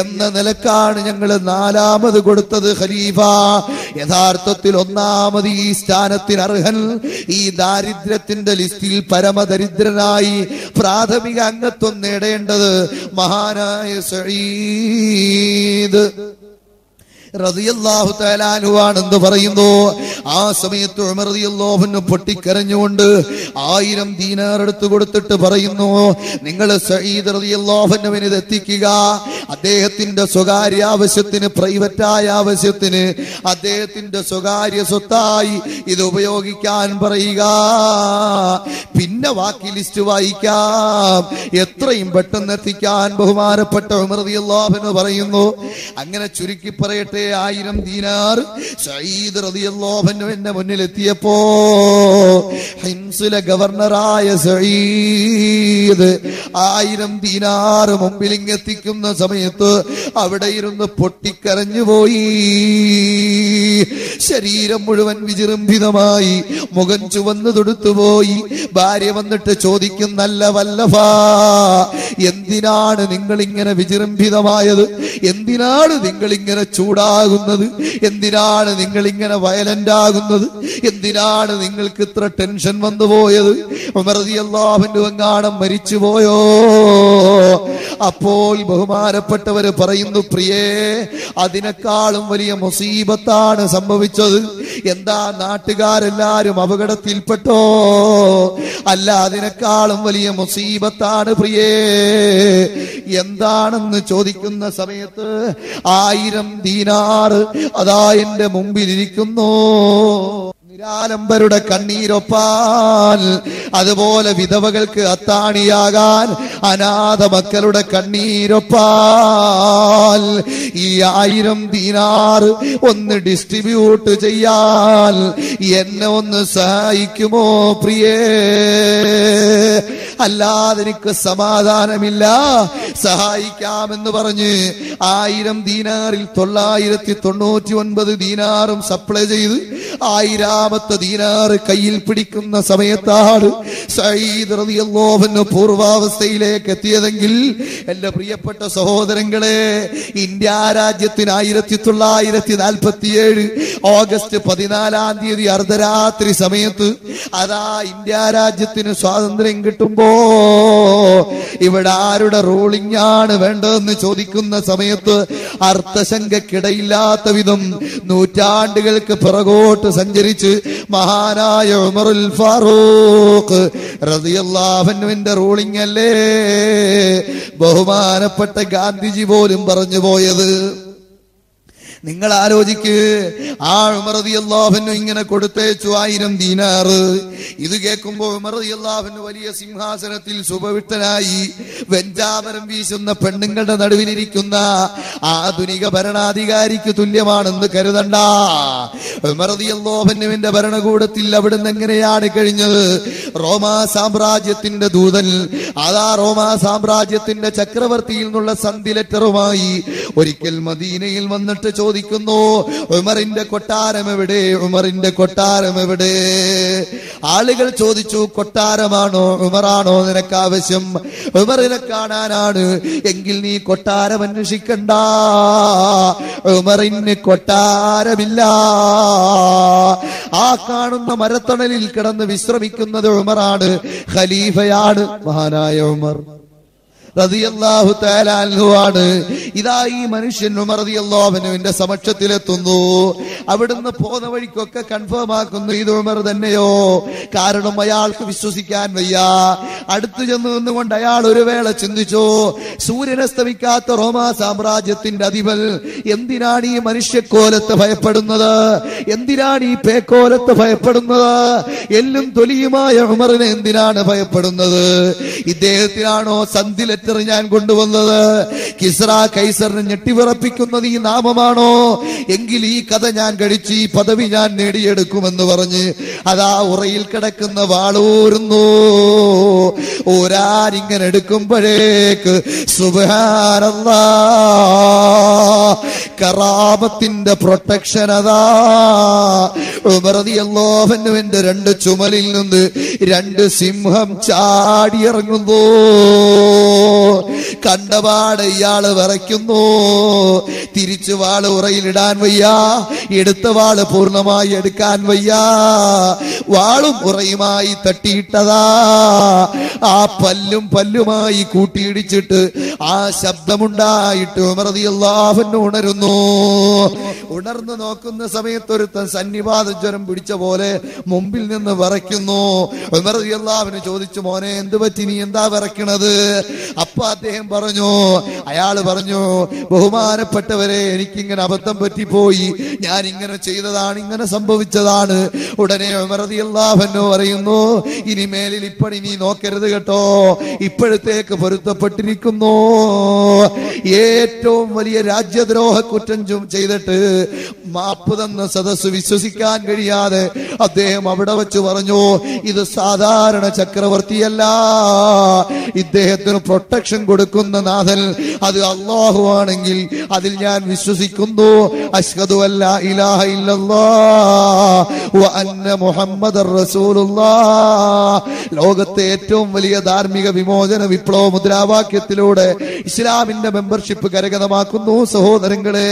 എന്ന നിലക്കാണ് ഞങ്ങൾ നാലാമത് കൊടുത്തത് ഖലീഫ. യഥാർത്ഥത്തിൽ ഒന്നാമത് ഈ സ്ഥാനത്തിന് അർഹൻ, ഈ ദാരിദ്ര്യത്തിന്റെ ലിസ്റ്റിൽ പരമദരിദ്രനായി പ്രാഥമിക അംഗത്വം നേടേണ്ടത് മഹാനായ സഈദ് റളിയല്ലാഹു തആല അൻഹുവാണെന്ന് പറയുന്നു. ആ സമയത്ത് ഉമർ റളിയല്ലാഹു അൻഹു പൊട്ടിക്കരഞ്ഞുകൊണ്ട് ആയിരം ദീനാർ എടുത്തു കൊടുത്തിട്ട് പറയുന്നു, നിങ്ങൾ സഈദ് റളിയല്ലാഹു അൻഹുവിനെ എത്തിക്കുക, അദ്ദേഹത്തിന്റെ സ്വകാര്യ ആവശ്യത്തിന്, പ്രൈവറ്റായ ആവശ്യത്തിന്, അദ്ദേഹത്തിന്റെ സ്വകാര്യ സ്വത്തായി ഇത് ഉപയോഗിക്കാൻ പറയുക. പിന്നെ ബാക്കി ലിസ്റ്റ് വായിക്കാം, എത്രയും പെട്ടെന്ന് എത്തിക്കാൻ ബഹുമാനപ്പെട്ട ഉമർ റളിയല്ലാഹു അൻഹു പറയുന്നു. അങ്ങനെ ചുരുക്കി പറയട്ടെ, ആയിരം ദീനാർ സഈദ് റളിയല്ലാഹു അൻഹുവിന്റെ മുന്നിൽ എത്തിയപ്പോ ഹിംസിലെ ഗവർണറായ സഈദ് ആയിരം ദീനാർ മുമ്പിൽ ഇങ്ങെത്തിക്കുന്ന സമയത്ത് അവിടെ ഇരുന്ന് പൊട്ടിക്കരഞ്ഞുപോയി. ശരീരം മുഴുവൻ വിചിരംഭിതമായി, മുഖം ചുവന്നു തൊടുത്തുപോയി. ഭാര്യ വന്നിട്ട് ചോദിക്കുന്നല്ല, വല്ലഭ, എന്തിനാണ് നിങ്ങൾ ഇങ്ങനെ വിചിരംഭിതമായത്? എന്തിനാണ് നിങ്ങൾ ഇങ്ങനെ ചൂടാകുന്നത്? എന്തിനാണ് നിങ്ങൾ ഇങ്ങനെ വയലന്റ് ആകുന്നത്? എന്തിനാണ് നിങ്ങൾക്ക് ഇത്ര ടെൻഷൻ വന്നു പോയത്? ഉമർ റളിയല്ലാഹു അൻഹു എങ്ങാനും മരിച്ചുപോയോ? അപ്പോൾ ബഹുമാനപ്പെട്ടവർ പറയുന്നു, പ്രിയേ, അതിനേക്കാളും വലിയ മുസീബത്താണ് സംഭവിച്ചത്. എന്താ, നാട്ടുകാരെല്ലാരും അപകടത്തിൽപ്പെട്ടോ? അല്ല, അതിനേക്കാളും വലിയ മുസീബത്താണ് പ്രിയേ. എന്താണെന്ന് ചോദിക്കുന്ന സമയത്ത് ആയിരം ദീനാറ് അതാ എന്റെ മുമ്പിലിരിക്കുന്നു. നിരാലംബരുടെ കണ്ണീരൊപ്പാൽ, അതുപോലെ വിധവകൾക്ക് അത്താണിയാകാൻ അനാഥ മക്കളുടെ കണ്ണീരൊപ്പാൽ ഈ ആയിരം ദീനാറ് ഒന്ന് ഡിസ്ട്രിബ്യൂട്ട് ചെയ്യാൻ എന്നെ ഒന്ന് സഹായിക്കുമോ പ്രിയേ? അല്ലാതെ എനിക്ക് സമാധാനമില്ല. സഹായിക്കാമെന്ന് പറഞ്ഞ് ആയിരം ദീനാറിൽ തൊള്ളായിരത്തി തൊണ്ണൂറ്റി ഒൻപത് ദീനാറും സപ്ലൈ ചെയ്ത് ആയിരാമത്തെ ദീനാറ് കയ്യിൽ പിടിക്കുന്ന സമയത്താണ് സഈദ് റളിയല്ലാഹു അൻഹു പൂർവാവസ്ഥയിലേക്ക് എത്തിയതെങ്കിൽ എൻ്റെ പ്രിയപ്പെട്ട സഹോദരങ്ങളെ, ഇന്ത്യ രാജ്യത്തിന് ആയിരത്തി തൊള്ളായിരത്തി നാൽപ്പത്തി ഏഴ് ഓഗസ്റ്റ് പതിനാലാം തീയതി അർദ്ധരാത്രി സമയത്ത് അതാ ഇന്ത്യ രാജ്യത്തിന് സ്വാതന്ത്ര്യം കിട്ടുമ്പോ ഇവിടെ ആരുടെ റൂളിംഗ് ആണ് വേണ്ടതെന്ന് ചോദിക്കുന്ന സമയത്ത് അർത്ഥശങ്കക്കിടയില്ലാത്ത വിധം നൂറ്റാണ്ടുകൾക്ക് പിറകോട്ട് സഞ്ചരിച്ച് മഹാനായ ഉമറുൽ ഫാറൂഖ് റളിയല്ലാഹു അൻഹുവിന്റെ റൂളിംഗ് അല്ലേ ബഹുമാനപ്പെട്ട ഗാന്ധിജി പോലും പറഞ്ഞു പോയത്. നിങ്ങൾ ആലോചിക്ക്, ആ ഉമർ റളിയല്ലാഹു അൻഹു ഇങ്ങനെ കൊടുത്തേച്ചു ആയിരം ദീനാറ്. ഇത് കേൾക്കുമ്പോൾ ഉമർ റളിയല്ലാഹു അൻഹു വലിയ സിംഹാസനത്തിൽ സുപവിഷ്ടനായി വെഞ്ചാമരം വീശുന്ന പെണ്ണുങ്ങളുടെ നടുവിലിരിക്കുന്ന ആധുനിക ഭരണാധികാരിക്ക് തുല്യമാണെന്ന് കരുതണ്ട. ഉമർ റളിയല്ലാഹു അൻഹുവിന്റെ ഭരണകൂടത്തിൽ അവിടുന്ന് എങ്ങനെയാണ് കഴിഞ്ഞത്? റോമാ സാമ്രാജ്യത്തിന്റെ ദൂതൻ, അതാ റോമാ സാമ്രാജ്യത്തിന്റെ ചക്രവർത്തിയിൽ നിന്നുള്ള സന്ധി ലെറ്ററുമായി ഒരിക്കൽ മദീനയിൽ വന്നിട്ട് ചോദിക്കുന്നു, ഉമറിന്റെ കൊട്ടാരം എവിടെ? ഉമറിന്റെ കൊട്ടാരം എവിടെ? ആളുകൾ ചോദിച്ചു, കൊട്ടാരമാണോ ഉമറാണോ നിനക്ക് ആവശ്യം? ഉമറിനെ കാണാനാണ് എങ്കിൽ നീ കൊട്ടാരം അന്വേഷിക്കണ്ട, ഉമറിന് കൊട്ടാരമില്ല. ആ കാണുന്ന മരത്തണലിൽ കിടന്ന് വിശ്രമിക്കുന്നത് ഉമറാണ്, ഖലീഫയാണ് മഹാനായ ഉമർ റളിയല്ലാഹു തആല അൻഹു ആണ്. ഇതാ ഈ മനുഷ്യൻ ഉമർ റളിയല്ലാഹു അൻഹുവിന്റെ സമക്ഷത്തിലെത്തുന്നു. അവിടുന്ന് പോകുന്ന വഴിക്കൊക്കെ കൺഫേം ആക്കുന്നു ഇത് ഉമർ തന്നെയോ, കാരണം അയാൾക്ക് വിശ്വസിക്കാൻ വയ്യ. അടുത്തു ചെന്ന് നിന്നുകൊണ്ട് അയാൾ ഒരു വേള ചിന്തിച്ചു, സൂര്യനസ്തമിക്കാത്ത റോമാ സാമ്രാജ്യത്തിന്റെ അധിപൻ എന്തിനാണ് ഈ മനുഷ്യക്കോലത്തെ ഭയപ്പെടുന്നത്? എന്തിനാണ് ഈ പേക്കോലത്തെ ഭയപ്പെടുന്നത്? എല്ലും തൊലിയുമായ ഉമറിനെ എന്തിനാണ് ഭയപ്പെടുന്നത്? ഇദ്ദേഹത്തിനാണോ സന്ധി ലെറ്റർ ഞാൻ കൊണ്ടുവന്നത്? കിസ്ര കൈസറിനെ ഞെട്ടിവിറപ്പിക്കുന്നത് ഈ നാമമാണോ? എങ്കിൽ ഈ കഥ ഞാൻ കഴിച്ച് ഈ പദവി ഞാൻ നേടിയെടുക്കുമെന്ന് പറഞ്ഞ് അതാ ഉറയിൽ കിടക്കുന്ന വാളൂരുന്നു. ഒരാരിങ്ങനെ എടുക്കുമ്പോഴേക്ക് സുബ്ഹാനല്ലാഹ്, കറാമത്തിന്റെ പ്രൊട്ടക്ഷൻ അതാ ഉമർ റളിയല്ലാഹു അൻഹുവിന്റെ രണ്ട് ചുമലിൽ നിന്ന് രണ്ട് സിംഹം ചാടിയിറങ്ങുന്നു. കണ്ടപാട് ഇയാള് വിറയ്ക്കുന്നു. തിരിച്ചു വാള് ഉറയിലിടാൻ വയ്യ, എടുത്ത വാള് പൂർണ്ണമായി എടുക്കാൻ വയ്യ. വാളും ഉറയുമായി തട്ടിയിട്ടതാ ആ പല്ലും പല്ലുമായി കൂട്ടിയിടിച്ചിട്ട് ആ ശബ്ദമുണ്ടായിട്ട് ഉമർ റളിയല്ലാഹു അൻഹു ഉണരുന്നു. ഉണർന്നു നോക്കുന്ന സമയത്ത് ഒരുത്തൻ സന്നിപാത ജ്വരം പിടിച്ച പോലെ മുമ്പിൽ നിന്ന് വിറയ്ക്കുന്നു. ഉമർ റളിയല്ലാഹു അൻഹു ചോദിച്ചു, മോനെ എന്ത് പറ്റി, നീ എന്താ വിറയ്ക്കണത്? അപ്പൊ അദ്ദേഹം പറഞ്ഞു, അയാൾ പറഞ്ഞു, ബഹുമാനപ്പെട്ടവരെ, എനിക്കിങ്ങനെ അബദ്ധം പറ്റിപ്പോയി, ഞാൻ ഇങ്ങനെ ചെയ്തതാണ്, ഇങ്ങനെ സംഭവിച്ചതാണ്. ഉടനെ ഉമർ റളിയല്ലാഹു അൻഹു പറയുന്നു, ഇനി മേലിൽ ഇപ്പണി നീ നോക്കരുത് കേട്ടോ, ഇപ്പോഴത്തേക്ക് പൊരുത്തപ്പെട്ടിരിക്കുന്നു. ഏറ്റവും വലിയ രാജ്യദ്രോഹ കുറ്റം ചെയ്തിട്ട് മാപ്പ് തന്ന സദസ് വിശ്വസിക്കാൻ കഴിയാതെ അദ്ദേഹം അവിടെ വച്ച് പറഞ്ഞു, ഇത് സാധാരണ ചക്രവർത്തിയല്ല, ഇദ്ദേഹത്തിന് പ്രൊട്ടക്ഷൻ കൊടുക്കുന്ന നാഥൻ അത് അല്ലാഹു ആണെങ്കിൽ അതിൽ ഞാൻ വിശ്വസിക്കുന്നു. അശ്ഹദു അല്ലാ ഇലാഹ ഇല്ലല്ലാഹ് വ അന്ന മുഹമ്മദർ റസൂലുള്ളാഹ്. ലോകത്തെ ഏറ്റവും വലിയ ധാർമ്മിക വിമോചന വിപ്ലവ മുദ്രാവാക്യത്തിലൂടെ ഇസ്ലാമിന്റെ മെമ്പർഷിപ്പ് കരഗതമാക്കുന്നു സഹോദരങ്ങളെ.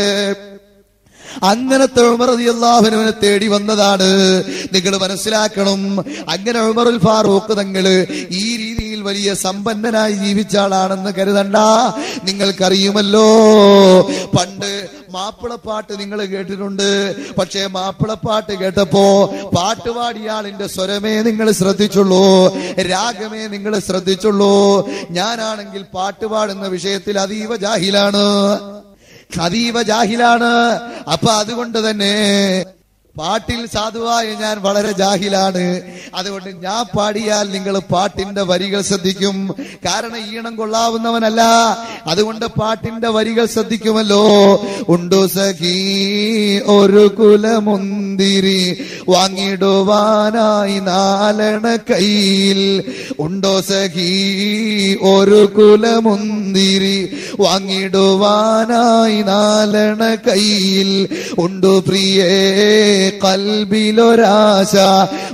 അങ്ങനത്തെ ഉമർ റളിയല്ലാഹു അൻഹുവിനെ തേടി വന്നതാണ്. നിങ്ങൾ മനസ്സിലാക്കണം, അങ്ങനെ ഉമറുൽ ഫാറൂഖ് തങ്ങള് ഈ രീതിയിൽ വലിയ സമ്പന്നനായി ജീവിച്ച ആളാണെന്ന് കരുതണ്ട. നിങ്ങൾക്കറിയുമല്ലോ പണ്ട് മാപ്പിളപ്പാട്ട് നിങ്ങൾ കേട്ടിട്ടുണ്ട്. പക്ഷേ മാപ്പിളപ്പാട്ട് കേട്ടപ്പോ പാട്ടുപാടിയാളിന്റെ സ്വരമേ നിങ്ങൾ ശ്രദ്ധിച്ചുള്ളൂ, രാഗമേ നിങ്ങൾ ശ്രദ്ധിച്ചുള്ളൂ. ഞാനാണെങ്കിൽ പാട്ടുപാടുന്ന വിഷയത്തിൽ അതീവ ജാഹിലാണ്, അതീവ ജാഹിലാണ്. അപ്പൊ അതുകൊണ്ട് തന്നെ പാട്ടിൽ സാധുവായ ഞാൻ വളരെ ജാഹിലാണ്. അതുകൊണ്ട് ഞാൻ പാടിയാൽ നിങ്ങൾ പാട്ടിന്റെ വരികൾ ശ്രദ്ധിക്കും. കാരണം ഈണം കൊള്ളാവുന്നവനല്ല, അതുകൊണ്ട് പാട്ടിന്റെ വരികൾ ശ്രദ്ധിക്കുമല്ലോ. ഉണ്ടു സഖീ ഒരു കുലമുന്തിരി വാങ്ങിടുവാനായി നാലണ കയ്യിൽ, ഉണ്ടോ സഖീ ഒരു കുലമുന്തിരി വാങ്ങിടുവാനായി നാലണ കയ്യിൽ, ഉണ്ടു പ്രിയേ കൽബിലൊരാശ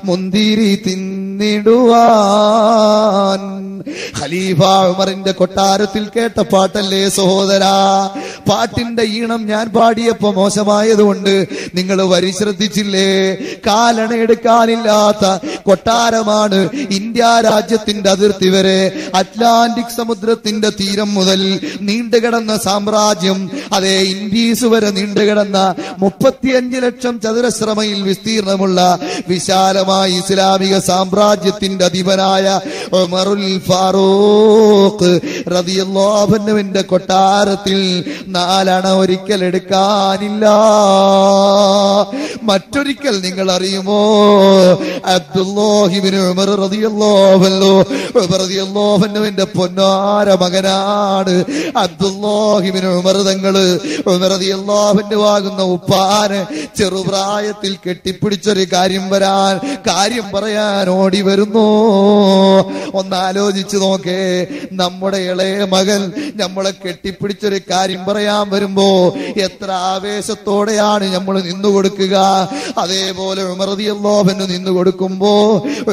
മുന്തിരി തിന്നിടുവാൻ. ഖലീഫ ഉമറിന്റെ കൊട്ടാരത്തിൽ കേട്ട പാട്ടല്ലേ സഹോദരാ. പാട്ടിന്റെ ഈണം ഞാൻ പാടിയപ്പോ മോശമായതുകൊണ്ട് നിങ്ങൾ വരി ശ്രദ്ധിച്ചില്ലേ. കാലണ എടുക്കാനില്ലാത്ത കൊട്ടാരമാണ്. ഇന്ത്യ രാജ്യത്തിന്റെ അതിർത്തി വരെ അറ്റ്ലാന്റിക് സമുദ്രത്തിന്റെ തീരം മുതൽ നീണ്ടുകിടന്ന സാമ്രാജ്യം, അതേ ഇൻഡീസ് വരെ നീണ്ടുകിടന്ന മുപ്പത്തിയഞ്ച് ലക്ഷം ചതുരശ്ര മൈൽ വിസ്തീർണമുള്ള വിശാലമായ ഇസ്ലാമിക സാമ്രാജ്യത്തിന്റെ അധിപനായ ഉമറുൽ ഫാറൂഖ് റളിയല്ലാഹു അൻഹുവിന്റെ കൊട്ടാരത്തിൽ നാലണ ഒരിക്കൽ എടുക്കാനില്ല. മറ്റൊരിക്കൽ നിങ്ങൾ അറിയുമോ, അബ്ദുല്ലാഹി ഇബ്നു ഉമർ റളിയല്ലാഹു അൻഹു റളിയല്ലാഹു അൻഹുവിന്റെ പൊന്നാര മകനാണ് അബ്ദുല്ലാഹി ഇബ്നു ഉമർ തങ്ങൾ. ഉമർ റളിയല്ലാഹു അൻഹു ആകുന്ന ഉപ്പാന് ചെറുപ്രായത്തിൽ കെട്ടിപ്പിടിച്ചൊരു കാര്യം വരാൻ കാര്യം പറയാൻ ഓടി വരുന്നു. ഒന്നാലോചിച്ചു നോക്കേ, നമ്മുടെ ഇളയ മകൻ നമ്മളെ കെട്ടിപ്പിടിച്ചൊരു കാര്യം പറയാൻ വരുമ്പോ എത്ര ആവേശത്തോടെയാണ് നമ്മൾ നിന്നുകൊടുക്കുക. അതേപോലെ ഉമർ റളിയല്ലാഹു അൻഹു നിന്നു കൊടുക്കുമ്പോ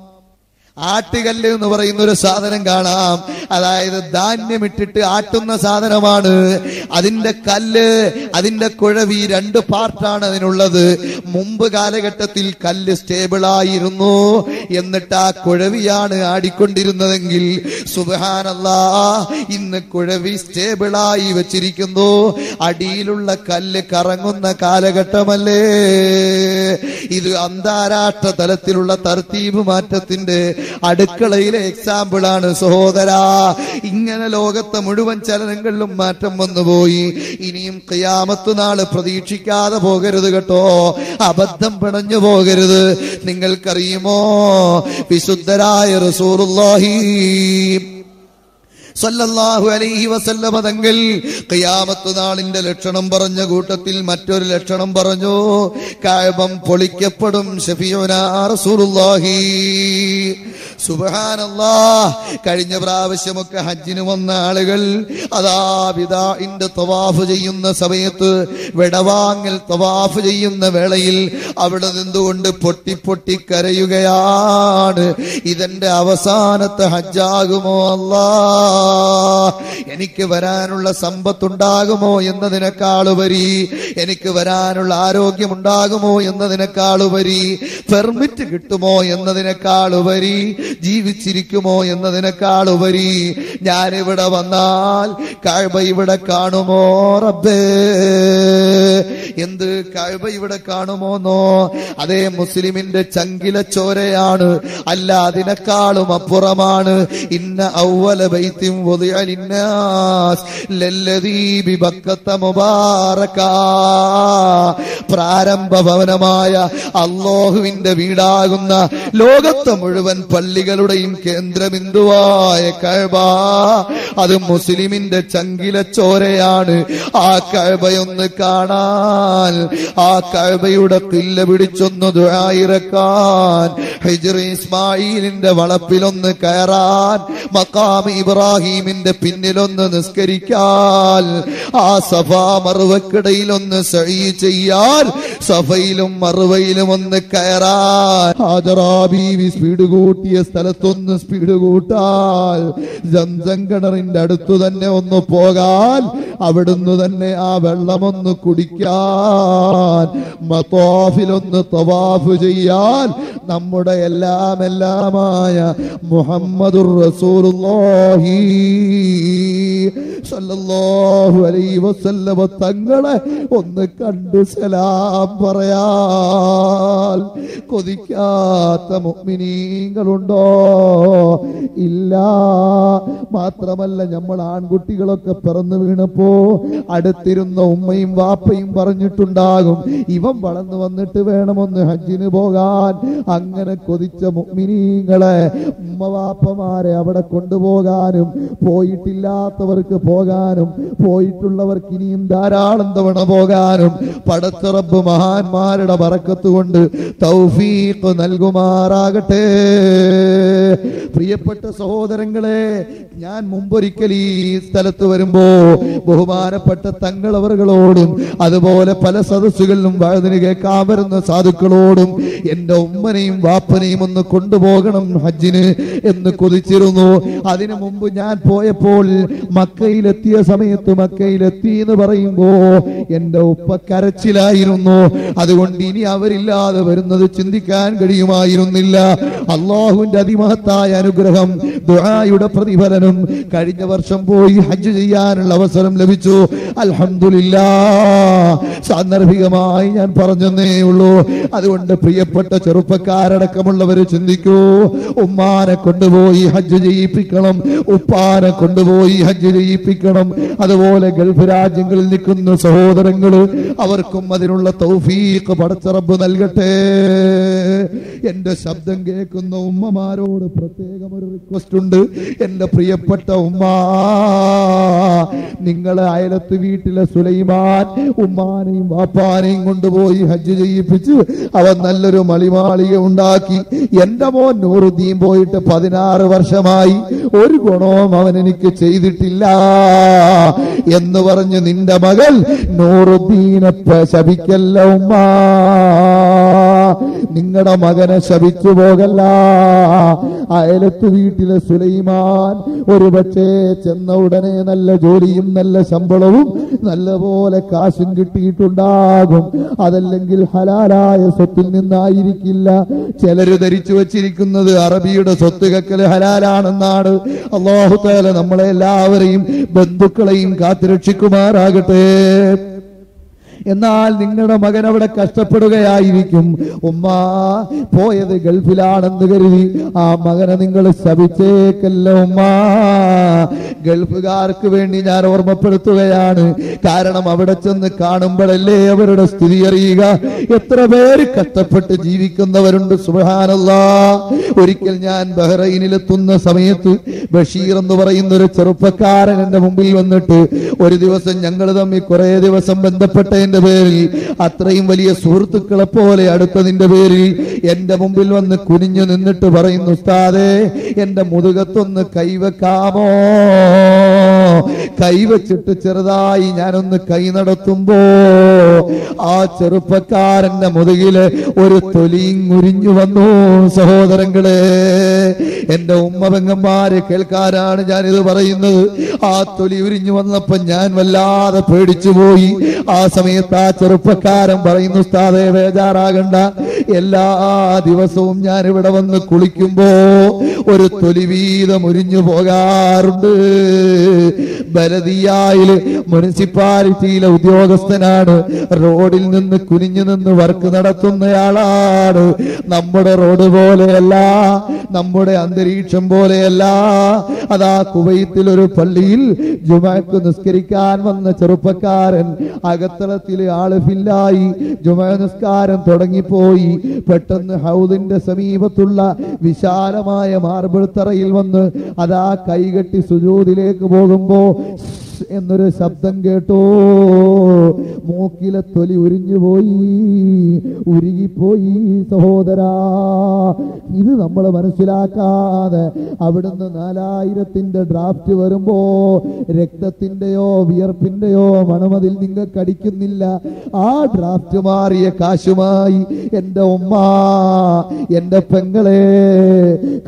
Article number in the Southern and Ghana, Alai the Dynamited Atuna Southern Amadu, Adinda Kalle, Adinda Kodavir, and the Partana in Uladu, Mumbagalagatil Kalle, Stabila, Iruno, Yenata, Kodavian, Adikundirunangil, Subhanallah, in the Kodavi, Stabila, Ivachirikando, Adilula Kalle, Karangunda, Kalagatamale, Idu Andara, Tataratirula, Tartibu, Matatinde. Adakalaile example ആണ് സഹോദരാ ഇങ്ങനെ ലോകത്തെ മുഴുവൻ ചലനങ്ങളിലും മാറ്റം വന്നുപോയി ഇനിയും ഖിയാമത്ത് നാൾ പ്രതീക്ഷിക്കാതെ പോകരുത് കേട്ടോ അബദ്ധം പിണഞ്ഞു പോകരുത് നിങ്ങൾക്കറിയുമോ വിശുദ്ധരായ റസൂലുള്ളാഹി Sallallahu alayhi wa sallam thangal Qiyamath naalinte lakshanam paranju koottathil mattoru lakshanam paranju Kaabam polikkappedum Shafiuna Rasulullahi Subhanallah Kazhinja pravashyamokka hajjinu vanna aalukal Atha bida'inte tawaafu cheyyunna samayathu Vedavangil tawaafu cheyyunna velayil Avide ninnukondu potti potti karayukayanu Ithinte avasanathe hajjagumo Allah എനിക്ക് വരാനുള്ള സമ്പത്ത് ഉണ്ടാകുമോ എന്നതിനേക്കാൾ ഉപരി എനിക്ക് വരാനുള്ള ആരോഗ്യം ഉണ്ടാകുമോ എന്നതിനേക്കാൾ ഉപരി പെർമിറ്റ് കിട്ടുമോ എന്നതിനേക്കാൾ ഉപരി ജീവിച്ചിരിക്കുമോ എന്നതിനേക്കാൾ ഉപരി ഞാൻ ഇവിടെ വന്നാൽ കഅബ ഇവിടെ കാണുമോ റബ്ബേ എന്ത് കഅബ ഇവിടെ കാണുമോന്നോ അതേ മുസ്ലിമിന്റെ ചങ്കില ചോരയാണ് അല്ല അതിനേക്കാളും അപ്പുറമാണ് ഇന്ന അവ്വല ബൈത്തി وضع للناس للذي ببكة مباركا പ്രാരംഭ ഭവനമായ അല്ലാഹുവിന്റെ വീടാകുന്ന ലോകത്തെ മുഴുവൻ പള്ളികളുടെയും കേന്ദ്രബിന്ദുവായ കഅബ അത് മുസ്ലിമിന്റെ ചങ്കിലച്ചോരയാണ് ആ കഅബയൊന്ന് കാണാൻ ആ കഅബയുടെ തില്ല പിടിച്ചൊന്ന് ദുആ ഇറക്കാൻ ഹിജ്റി ഇസ്മായിലിന്റെ വളപ്പിലൊന്ന് കയറാൻ മഖാം ഇബ്രാഹിം ന്റെ പിന്നിലൊന്ന് നിസ്കരിക്കാൻ ആ സഫാ മർവക്കിടയിലൊന്ന് സഈ ചെയ്യാൻ സഫയിലും മർവയിലും ഒന്ന് കയറാൻ ഹാജറ ബീവി സ്പീഡ് കൂട്ടിയ സ്ഥലത്തൊന്ന് സ്പീഡ് കൂട്ടാൻ സംസം കിണറിന്റെ അടുത്തു തന്നെ ഒന്ന് പോകാൻ അവിടുന്ന് തന്നെ ആ വെള്ളമൊന്ന് കുടിക്കാൻ മത്വാഫിലൊന്ന് തവാഫ് ചെയ്യാൻ നമ്മുടെ എല്ലാം എല്ലാമായ മുഹമ്മദുർ റസൂലുള്ളാഹി സല്ലല്ലാഹു അലൈഹി വസല്ലം തങ്ങളെ ഒന്ന് കണ്ടു സലാം പറയാൻ കൊതിക്കാത്ത മുഅ്മിനീങ്ങളുണ്ടോ ഇല്ല മാത്രമല്ല നമ്മൾ ആൺകുട്ടികളൊക്കെ പിറന്നു വീണപ്പോ അടുത്തിരുന്ന ഉമ്മയും വാപ്പയും പറഞ്ഞിട്ടുണ്ടാകും ഇവൻ വളർന്നു വന്നിട്ട് വേണമെന്ന് ഹജ്ജിന് പോകാൻ അങ്ങനെ കൊതിച്ച മുഅ്മിനീങ്ങളെ ഉമ്മ വാപ്പമാരെ അവിടെ കൊണ്ടുപോകാനും പോയിട്ടില്ലാത്തവർക്ക് പോകാനും പോയിട്ടുള്ളവർക്ക് ഇനിയും ധാരാളം തവണ പോകാനും പടച്ച റബ്ബ് മഹാന്മാരുടെ ബറക്കത്ത് കൊണ്ട് തൗഫീഖ് നൽകുമാറാകട്ടെ പ്രിയപ്പെട്ട സഹോദരങ്ങളെ ഞാൻ മുമ്പൊരിക്കൽ ഈ സ്ഥലത്ത് വരുമ്പോൾ ബഹുമാനപ്പെട്ട തങ്ങളവറുകളോടും അതുപോലെ പല സദസ്സുകളിലും വഴുതിന് കേൾക്കാൻ വരുന്ന സാധുക്കളോടും എൻ്റെ ഉമ്മനെയും വാപ്പനെയും ഒന്ന് കൊണ്ടുപോകണം ഹജ്ജിന് എന്ന് കൊതിച്ചിരുന്നു. അതിനു മുമ്പ് ഞാൻ പോയപ്പോൾ മക്കയിലെത്തിയ സമയത്ത് മക്കയിലെത്തി എന്ന് പറയുമ്പോൾ എൻ്റെ ഉപ്പ കരച്ചിലായിരുന്നു. അതുകൊണ്ട് ഇനി അവരില്ലാതെ വരുന്നത് ചിന്തിക്കാൻ കഴിയുമായിരുന്നില്ല. അള്ളാഹുവിൻ്റെ അതിമഹത്തായ അനുഗ്രഹം, ദുആയുടെ പ്രതിഫലനം. കഴിഞ്ഞ വർഷം പോയി ഹജ്ജ് ചെയ്യാനുള്ള അവസരം ലഭിച്ചു. അൽഹംദുലില്ലാഹ്. സാന്ദർഭികമായി ഞാൻ പറഞ്ഞേ ഉള്ളൂ. അതുകൊണ്ട് പ്രിയപ്പെട്ട ചെറുപ്പക്കാരടക്കമുള്ളവർ ചിന്തിക്കൂ, ഉമ്മാനെ കൊണ്ടുപോയി ഹജ്ജ് ചെയ്യിപ്പിക്കണം, ഉപ്പാനെ കൊണ്ടുപോയി ഹജ്ജ് ചെയ്യിപ്പിക്കണം. അതുപോലെ ഗൾഫ് രാജ്യങ്ങളിൽ നിൽക്കുന്ന സഹോദരങ്ങൾ, അവർക്കും അതിനുള്ള തൗഫീഖ് പടച്ച റബ്ബ് നൽകട്ടെ. എന്റെ ശബ്ദം കേൾക്കുന്ന ഉമ്മമാരോട് പ്രത്യേകം ഒരു റിക്വസ്റ്റ് ഉണ്ട്. എന്റെ പ്രിയപ്പെട്ട ഉമ്മ, നിങ്ങളെ അയലത്ത് വീട്ടിലെ സുലൈമാൻ ഉമ്മാനെയും വാപ്പാനെയും കൊണ്ടുപോയി ഹജ്ജ് ചെയ്യിപ്പിച്ച് അവൻ നല്ലൊരു മളിമാളിക ഉണ്ടാക്കി. എന്റെ മോൻ നൂറുദ്ദീൻ പോയിട്ട് പതിനാറ് വർഷമായി, ഒരു ഗുണവും അവൻ എനിക്ക് ചെയ്തിട്ടില്ല എന്ന് പറഞ്ഞ് നിന്റെ മകൾ നൂറുദ്ദീനെ ശപിക്കല്ല ഉമ്മ, നിങ്ങളുടെ മകനെ ശപിച്ചു പോകല്ല. അയലത്ത് വീട്ടിലെ സുലൈമാൻ ഒരു പക്ഷേ ചെന്ന ഉടനെ നല്ല ജോലിയും നല്ല ശമ്പളവും നല്ലപോലെ കാശും കിട്ടിയിട്ടുണ്ടാകും. അതല്ലെങ്കിൽ ഹലാലായ സ്വത്തിൽ നിന്നായിരിക്കില്ല. ചിലര് ധരിച്ചു വച്ചിരിക്കുന്നത് അറബിയുടെ സ്വത്ത് കക്കല് ഹലാലാണെന്നാണ്. അല്ലാഹു തആല നമ്മളെ എല്ലാവരെയും ബന്ധുക്കളെയും കാത്തുരക്ഷിക്കുമാറാകട്ടെ. എന്നാൽ നിങ്ങളുടെ മകൻ അവിടെ കഷ്ടപ്പെടുകയായിരിക്കും. ഉമ്മ, പോയത് ഗൾഫിലാണെന്ന് കരുതി ആ മകനെ നിങ്ങൾ ശപിച്ചേക്കല്ല ഉമ്മ. ഗൾഫുകാർക്ക് വേണ്ടി ഞാൻ ഓർമ്മപ്പെടുത്തുകയാണ്. കാരണം അവിടെ ചെന്ന് കാണുമ്പോഴല്ലേ അവരുടെ സ്ഥിതി അറിയുക. എത്ര പേര് കഷ്ടപ്പെട്ട് ജീവിക്കുന്നവരുണ്ട്, സുബ്ഹാനല്ലാഹ്. ഒരിക്കൽ ഞാൻ ബഹ്റൈനിലെത്തുന്ന സമയത്ത് ബഷീർ എന്ന് പറയുന്ന ഒരു ചെറുപ്പക്കാരൻ എന്റെ മുമ്പിൽ വന്നിട്ട്, ഒരു ദിവസം ഞങ്ങൾ തമ്മിൽ കുറെ ദിവസം ബന്ധപ്പെട്ട പേരിൽ, അത്രയും വലിയ സുഹൃത്തുക്കളെ പോലെ അടുത്തതിന്റെ പേരിൽ എന്റെ മുമ്പിൽ വന്ന് കുനിഞ്ഞു നിന്നിട്ട് പറയുന്നു, ഉസ്താദേ എന്റെ മുതുകത്തൊന്ന് കൈവെക്കാമോ? കൈവച്ചിട്ട് ചെറുതായി ഞാനൊന്ന് കൈ നടത്തുമ്പോ ആ ചെറുപ്പക്കാരന്റെ മുതുകില് ഒരു തൊലിയും ഉരിഞ്ഞു വന്നു. സഹോദരങ്ങളെ, എന്റെ ഉമ്മ പെങ്ങന്മാര് കേൾക്കാനാണ് ഞാനിത് പറയുന്നത്. ആ തൊലി ഉരിഞ്ഞു വന്നപ്പോ ഞാൻ വല്ലാതെ പേടിച്ചു പോയി. ആ സമയത്ത് ആ ചെറുപ്പക്കാരൻ പറയുന്നു, ഉസ്താദേ ബേജാറാകണ്ട, എല്ലാ ദിവസവും ഞാൻ ഇവിടെ വന്ന് കുളിക്കുമ്പോ ഒരു തൊലി വീതം ഉരിഞ്ഞു പോകാറുണ്ട്. ബലദിയയിലെ മുനിസിപ്പാലിറ്റിയിലെ ഉദ്യോഗസ്ഥനാണ്, റോഡിൽ നിന്ന് കുനിഞ്ഞു നിന്ന് വർക്ക് നടത്തുന്നയാളാണ്. നമ്മുടെ റോഡ് പോലെയല്ല, നമ്മുടെ അന്തരീക്ഷം പോലെയല്ല. അതാ കുവൈത്തിൽ ഒരു പള്ളിയിൽ ജുമഅക്ക് നിസ്കരിക്കാൻ വന്ന ചെറുപ്പക്കാരൻ അകത്തളത്തിലെ ആള് ഫില്ലായി, ജുമഅ നിസ്കാരം തുടങ്ങിപ്പോയി. പെട്ടെന്ന് ഹൗദിന്റെ സമീപത്തുള്ള വിശാലമായ മാർബിൾ തറയിൽ വന്ന് അതാ കൈകെട്ടി സുജൂദിലേക്ക് പോകുമ്പോ എന്നൊരു ശബ്ദം കേട്ടോ. മൂക്കിലെ തൊലി ഉരിഞ്ഞുപോയി, ഉരുകിപ്പോയി സഹോദരാ. ഇത് നമ്മൾ മനസ്സിലാക്കാതെ അവിടുന്ന് നാലായിരത്തിന്റെ ഡ്രാഫ്റ്റ് വരുമ്പോ രക്തത്തിന്റെയോ വിയർപ്പിന്റെയോ മണമതിൽ നിങ്ങൾക്ക് അടിക്കുന്നില്ല. ആ ഡ്രാഫ്റ്റ് മാറിയ കാശുമായി എന്റെ ഉമ്മ, എന്റെ പെങ്ങളെ,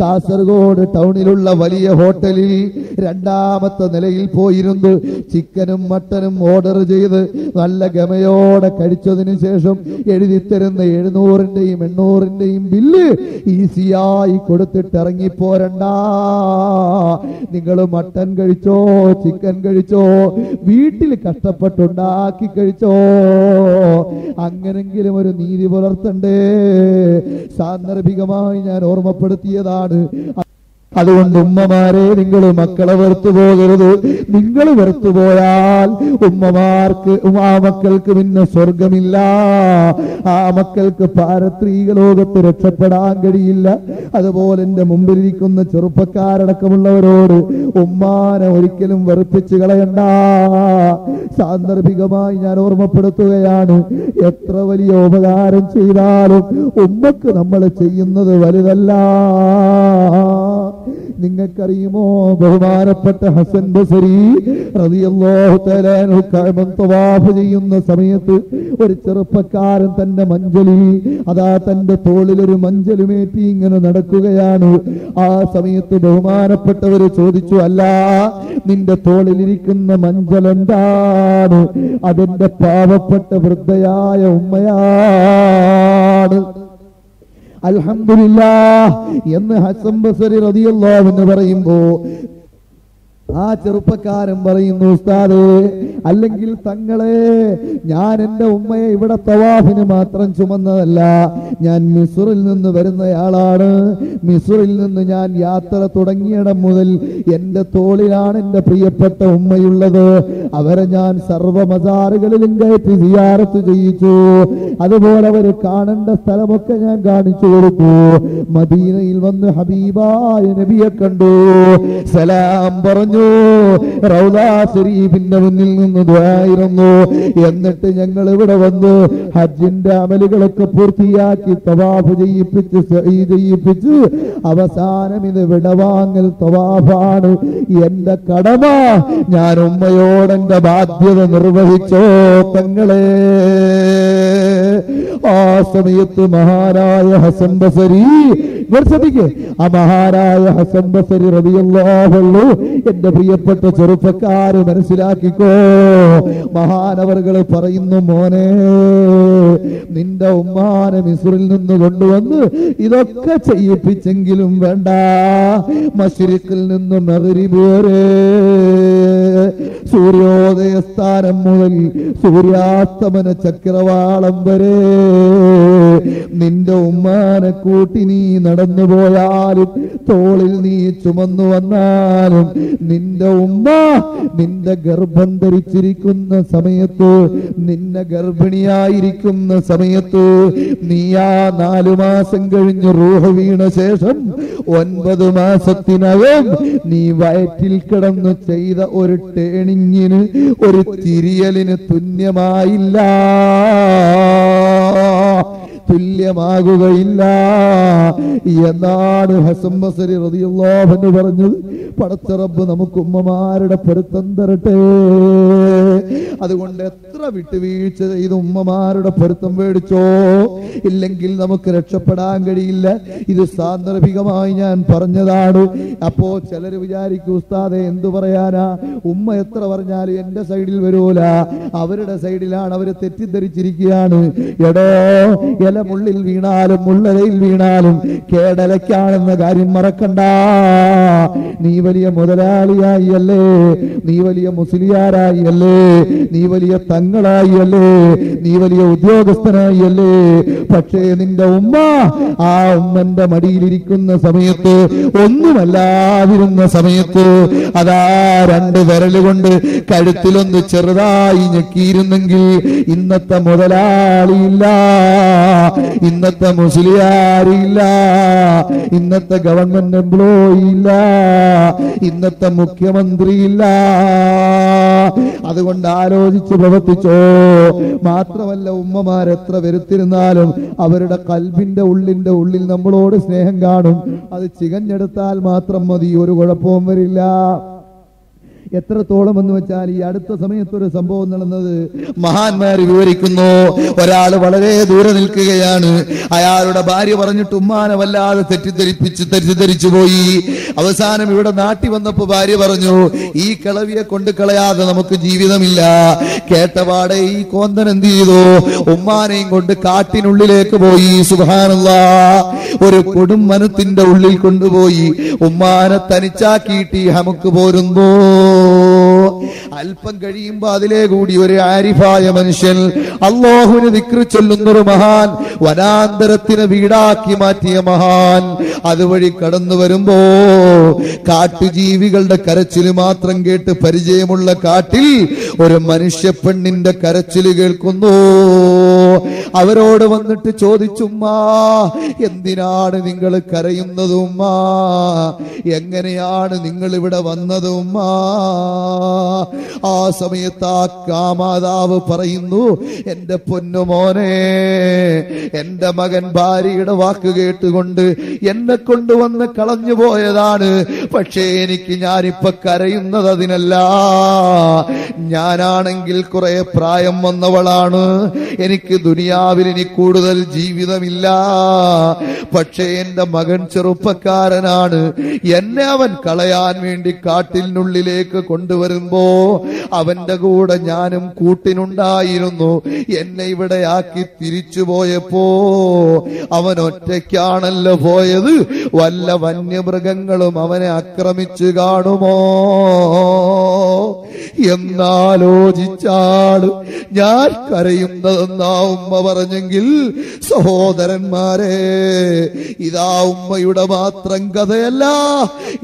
കാസർഗോഡ് ടൗണിലുള്ള വലിയ ഹോട്ടലിൽ രണ്ടാമത്തെ നിലയിൽ പോയിരുന്നു. ചിക്കനും മട്ടനും ഓർഡർ ചെയ്ത് നല്ല ഗമയോടെ കഴിച്ചതിന് ശേഷം എഴുതിത്തരുന്ന എഴുന്നൂറിന്റെയും എണ്ണൂറിന്റെയും ബില്ല് ഈസിയായി കൊടുത്തിട്ട് ഇറങ്ങിപ്പോരണ്ട. നിങ്ങൾ മട്ടൻ കഴിച്ചോ, ചിക്കൻ കഴിച്ചോ, വീട്ടിൽ കഷ്ടപ്പെട്ടുണ്ടാക്കി കഴിച്ചോ, അങ്ങനെങ്കിലും ഒരു നീതി പുലർത്തണ്ടേ. സാന്ദർഭികമായി ഞാൻ ഓർമ്മപ്പെടുത്തിയതാണ്. അതുകൊണ്ട് ഉമ്മമാരെ, നിങ്ങൾ മക്കളെ വെറുത്തു പോകരുത്. നിങ്ങൾ വെറുത്തു പോയാൽ ഉമ്മമാർക്ക്, ആ മക്കൾക്ക് പിന്നെ സ്വർഗമില്ല. ആ മക്കൾക്ക് പാരത്രിക ലോകത്ത് രക്ഷപ്പെടാൻ കഴിയില്ല. അതുപോലെ എന്റെ മുമ്പിലിരിക്കുന്ന ചെറുപ്പക്കാരടക്കമുള്ളവരോട്, ഉമ്മാനെ ഒരിക്കലും വെറുപ്പിച്ചു കളയണ്ട. സാന്ദർഭികമായി ഞാൻ ഓർമ്മപ്പെടുത്തുകയാണ്, എത്ര വലിയ ഉപകാരം ചെയ്താലും ഉമ്മക്ക് നമ്മൾ ചെയ്യുന്നത് വലുതല്ല. Ningakarimo, Bavarapata Hassan Basari, Radiallah, Talan, Hukarman Tavafi, the Samayat, or it's a Pakar and the Manjali, Adat and the Tolil Manjali meeting and another Kugayanu, Ah Samayat, Bavarapata, Chodichu Allah, Ninda Tolilikan, the Manjalandano, Adan the Pavapata Vrdaya, Maya. Alhamdulillah, Yen Hassan Basri Radiallahu anhu parayumbo. Ah, Cherupakaran parayunnu Ustade, Allengil Thangale, Njan ente ummaye ivide tawafinu matram chumannathalla, Njan Misuril ninnu varunnayaalaanu, Misuril ninnu Njan yathra thudangiyadam muthal, ente tholilaanu ente priyapetta ummayullathu, avare Njan sarva mazaarukalilum kayetti ziyarath cheyichu, athupole avare kaananda sthalamokke Njan kaanichu koduthu, Madinayil vannu Habeebaye Nabiye kandu, salaam paranju. Raula Siri Pindavanil Duairano, Yanate Yangalavando, Hajinda America Kapurtia, Kitavaji Pitches, either you pitch Avasanam in the Vedavang, Tavafan, Yenda Kadama, Narum Mayor and the Bathil and Rubahicho, Pangale, Asamit Maharaya Hassan Basri, Versatike, Amaharaya Hassan Basri Radiallahu. The Priyapata Cherupakar, Marsilakiko, Mahanavargal Parayinu Mone, Ninda Uman, Misuril Nundu, Idokacha, you pitch and Gilum Vanda, Mashirikil Nundu Naribure, Suryo, the star and Mul, Suryasam and Chakravalambre, Ninda Uman, Kutini, Nadanavoyal, Tolini, Chumanduanan. Ninda Umma, Ninda Garbandarichirikunna Samayatu, Ninda Garbania Irikunna Samayatu, Nia Naluma Sangar in Ruhavina Sesam, one Baduma Satinavem, Niva Tilkaram no Chaida or turning in or a serial in a Tunyamaila. Tulyamagu illa Yanadu Hassan Basri Radiallahu anhu Paranju Padatharabu Namukummamarada Padathandarate Athukond Ethra Vittuveezhcha Cheythu Ummamarada Padutham Medicho Illenkil Namukku Rakshapedan Kazhiyilla Ithu Sandarbhikamayi Njan Paranjathanu Appo Chilaru Vicharikkum Ustade Endu Parayana Umma Ethra Paranjalum Ente Sidil Varula Avarude Sidilanu Avaru Thettitharichirukkayanu Edo Mulil Vinalum, Mullail Vinalum, Kedalakan and the Garin Marakanda, Nivalia Modalalia Yale, Nivalia Musiliara Yale, Nivalia Tangala Yale, Nivalia Udiogastana Yale, Pache Nindama, Amanda Madirikunda Sameto, Undumala Virunda Sameto, Adar and the Verelegonde, Kadatilon the Cherra, Inakirinangi, Inata Modalila. ഇന്നത്തെ മുസ്ലിയാരില്ല ഇന്നത്തെ government employee ഇല്ല ഇന്നത്തെ മുഖ്യമന്ത്രി ഇല്ല അതുകൊണ്ട് ആലോചിച്ച് പ്രവർത്തിച്ചോ മാത്രമല്ല ഉമ്മമാർ എത്ര വെറുത്തിരുന്നാലും അവരുടെ കൽബിന്റെ ഉള്ളിന്റെ ഉള്ളിൽ നമ്മളോട് സ്നേഹം കാണും അത് ചികഞ്ഞെടുത്താൽ മാത്രം മതി ഒരു കുഴപ്പവും വരില്ല എത്രത്തോളം എന്ന് വെച്ചാൽ ഈ അടുത്ത സമയത്ത് ഒരു സംഭവം നടന്നത് മഹാന്മാർ വിവരിക്കുന്നു ഒരാൾ വളരെ ദൂരെ നിൽക്കുകയാണ് അയാളുടെ ഭാര്യ പറഞ്ഞിട്ട് ഉമ്മാനെ വല്ലാതെ തെറ്റിദ്ധരിപ്പിച്ച് തെറ്റിദ്ധരിച്ചു പോയി അവസാനം ഇവിടെ നാട്ടി വന്നപ്പോൾ ഭാര്യ പറഞ്ഞു ഈ കിളവിയെ കൊണ്ട് കളയാതെ നമുക്ക് ജീവിതമില്ല കേട്ടപാടെ ഈ കോന്തൻ എന്ത് ചെയ്തു ഉമ്മാനെയും കൊണ്ട് കാട്ടിനുള്ളിലേക്ക് പോയി സുബ്ഹാനല്ലാഹ് ഒരു കൊടും വനത്തിന്റെ ഉള്ളിൽ കൊണ്ടുപോയി ഉമ്മാനെ തനിച്ചാക്കിയിട്ട് ഹമുക്ക് പോരുന്നു Alpan Kadim Badile Gudi or Arifaya Manshel, Allah who the Krichel Mahan, Wananda Tina Vida Kimati Mahan, Adavari Kadan the Verumbo, Katiji Vigal the Karachilimatan get the Parije Mulla Katil, or a Manishapan in the Karachiligal Kundo, Averode Vandati Chodichuma, Yendinad and Ingal Karayundaduma, Yanganayad and Ingalivada Vandaduma. ആ സമയത്ത് ആ കാമാതാവ് പറയുന്നു, എന്റെ പൊന്നുമോനെ, എന്റെ മകൻ ഭാര്യയുടെ വാക്ക് കേട്ടുകൊണ്ട് എന്നെ കൊണ്ടുവന്ന് കളഞ്ഞു പോയതാണ്. പക്ഷേ എനിക്ക് ഞാനിപ്പൊ കരയുന്നത് അതിനല്ല. ഞാനാണെങ്കിൽ കുറെ പ്രായം വന്നവളാണ്, എനിക്ക് ദുനിയാവിൽ ഇനി കൂടുതൽ ജീവിതമില്ല. പക്ഷേ എന്റെ മകൻ ചെറുപ്പക്കാരനാണ്, എന്നെ അവൻ കളയാൻ വേണ്ടി കാട്ടിനുള്ളിലേക്ക് കൊണ്ടുവരുമ്പോ അവന്റെ കൂടെ ഞാനും കൂട്ടിനുണ്ടായിരുന്നു. എന്നെ ഇവിടെ ആക്കി തിരിച്ചു പോയപ്പോ അവൻ ഒറ്റയ്ക്കാണല്ലോ പോയത്. വല്ല വന്യമൃഗങ്ങളും അവനെ ആക്രമിച്ചു കാണുമോ എന്നാലോചിച്ചാണ് ഞാൻ കരയുന്നതെന്നാ ഉമ്മ പറഞ്ഞെങ്കിൽ, സഹോദരന്മാരെ, ഇതാ ഉമ്മയുടെ മാത്രം കഥയല്ല,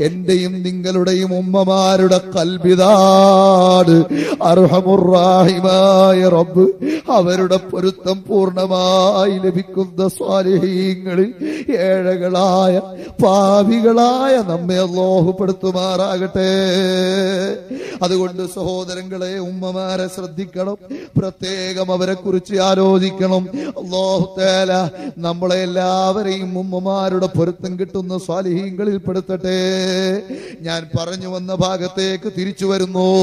എന്റെയും നിങ്ങളുടെയും ഉമ്മമാരുടെ കൽബിതാണ്. അർഹമുർ റഹീമായ റബ്ബ് അവരുടെ പൊരുത്തം പൂർണ്ണമായി ലഭിക്കുന്ന സ്വാലിഹീങ്ങളിൽ ഏഴകളായ പാപികളായ നമ്മെ അല്ലാഹു പെടുത്തുമാറാകട്ടെ. അതുകൊണ്ട് സഹോദരങ്ങളെ, ഉമ്മമാരെ ശ്രദ്ധിക്കണം, പ്രത്യേകം അവരെ കുറിച്ച് ആലോചിക്കണം. അല്ലാഹു തആല നമ്മളെ എല്ലാവരെയും ഉമ്മമാരുടെ പൊരുത്തം കിട്ടുന്ന സ്വാലിഹീങ്ങളിൽ പെടുത്തട്ടെ. ഞാൻ പറഞ്ഞു വന്ന ഭാഗത്തേക്ക് തിരിച്ചു വരുന്നു.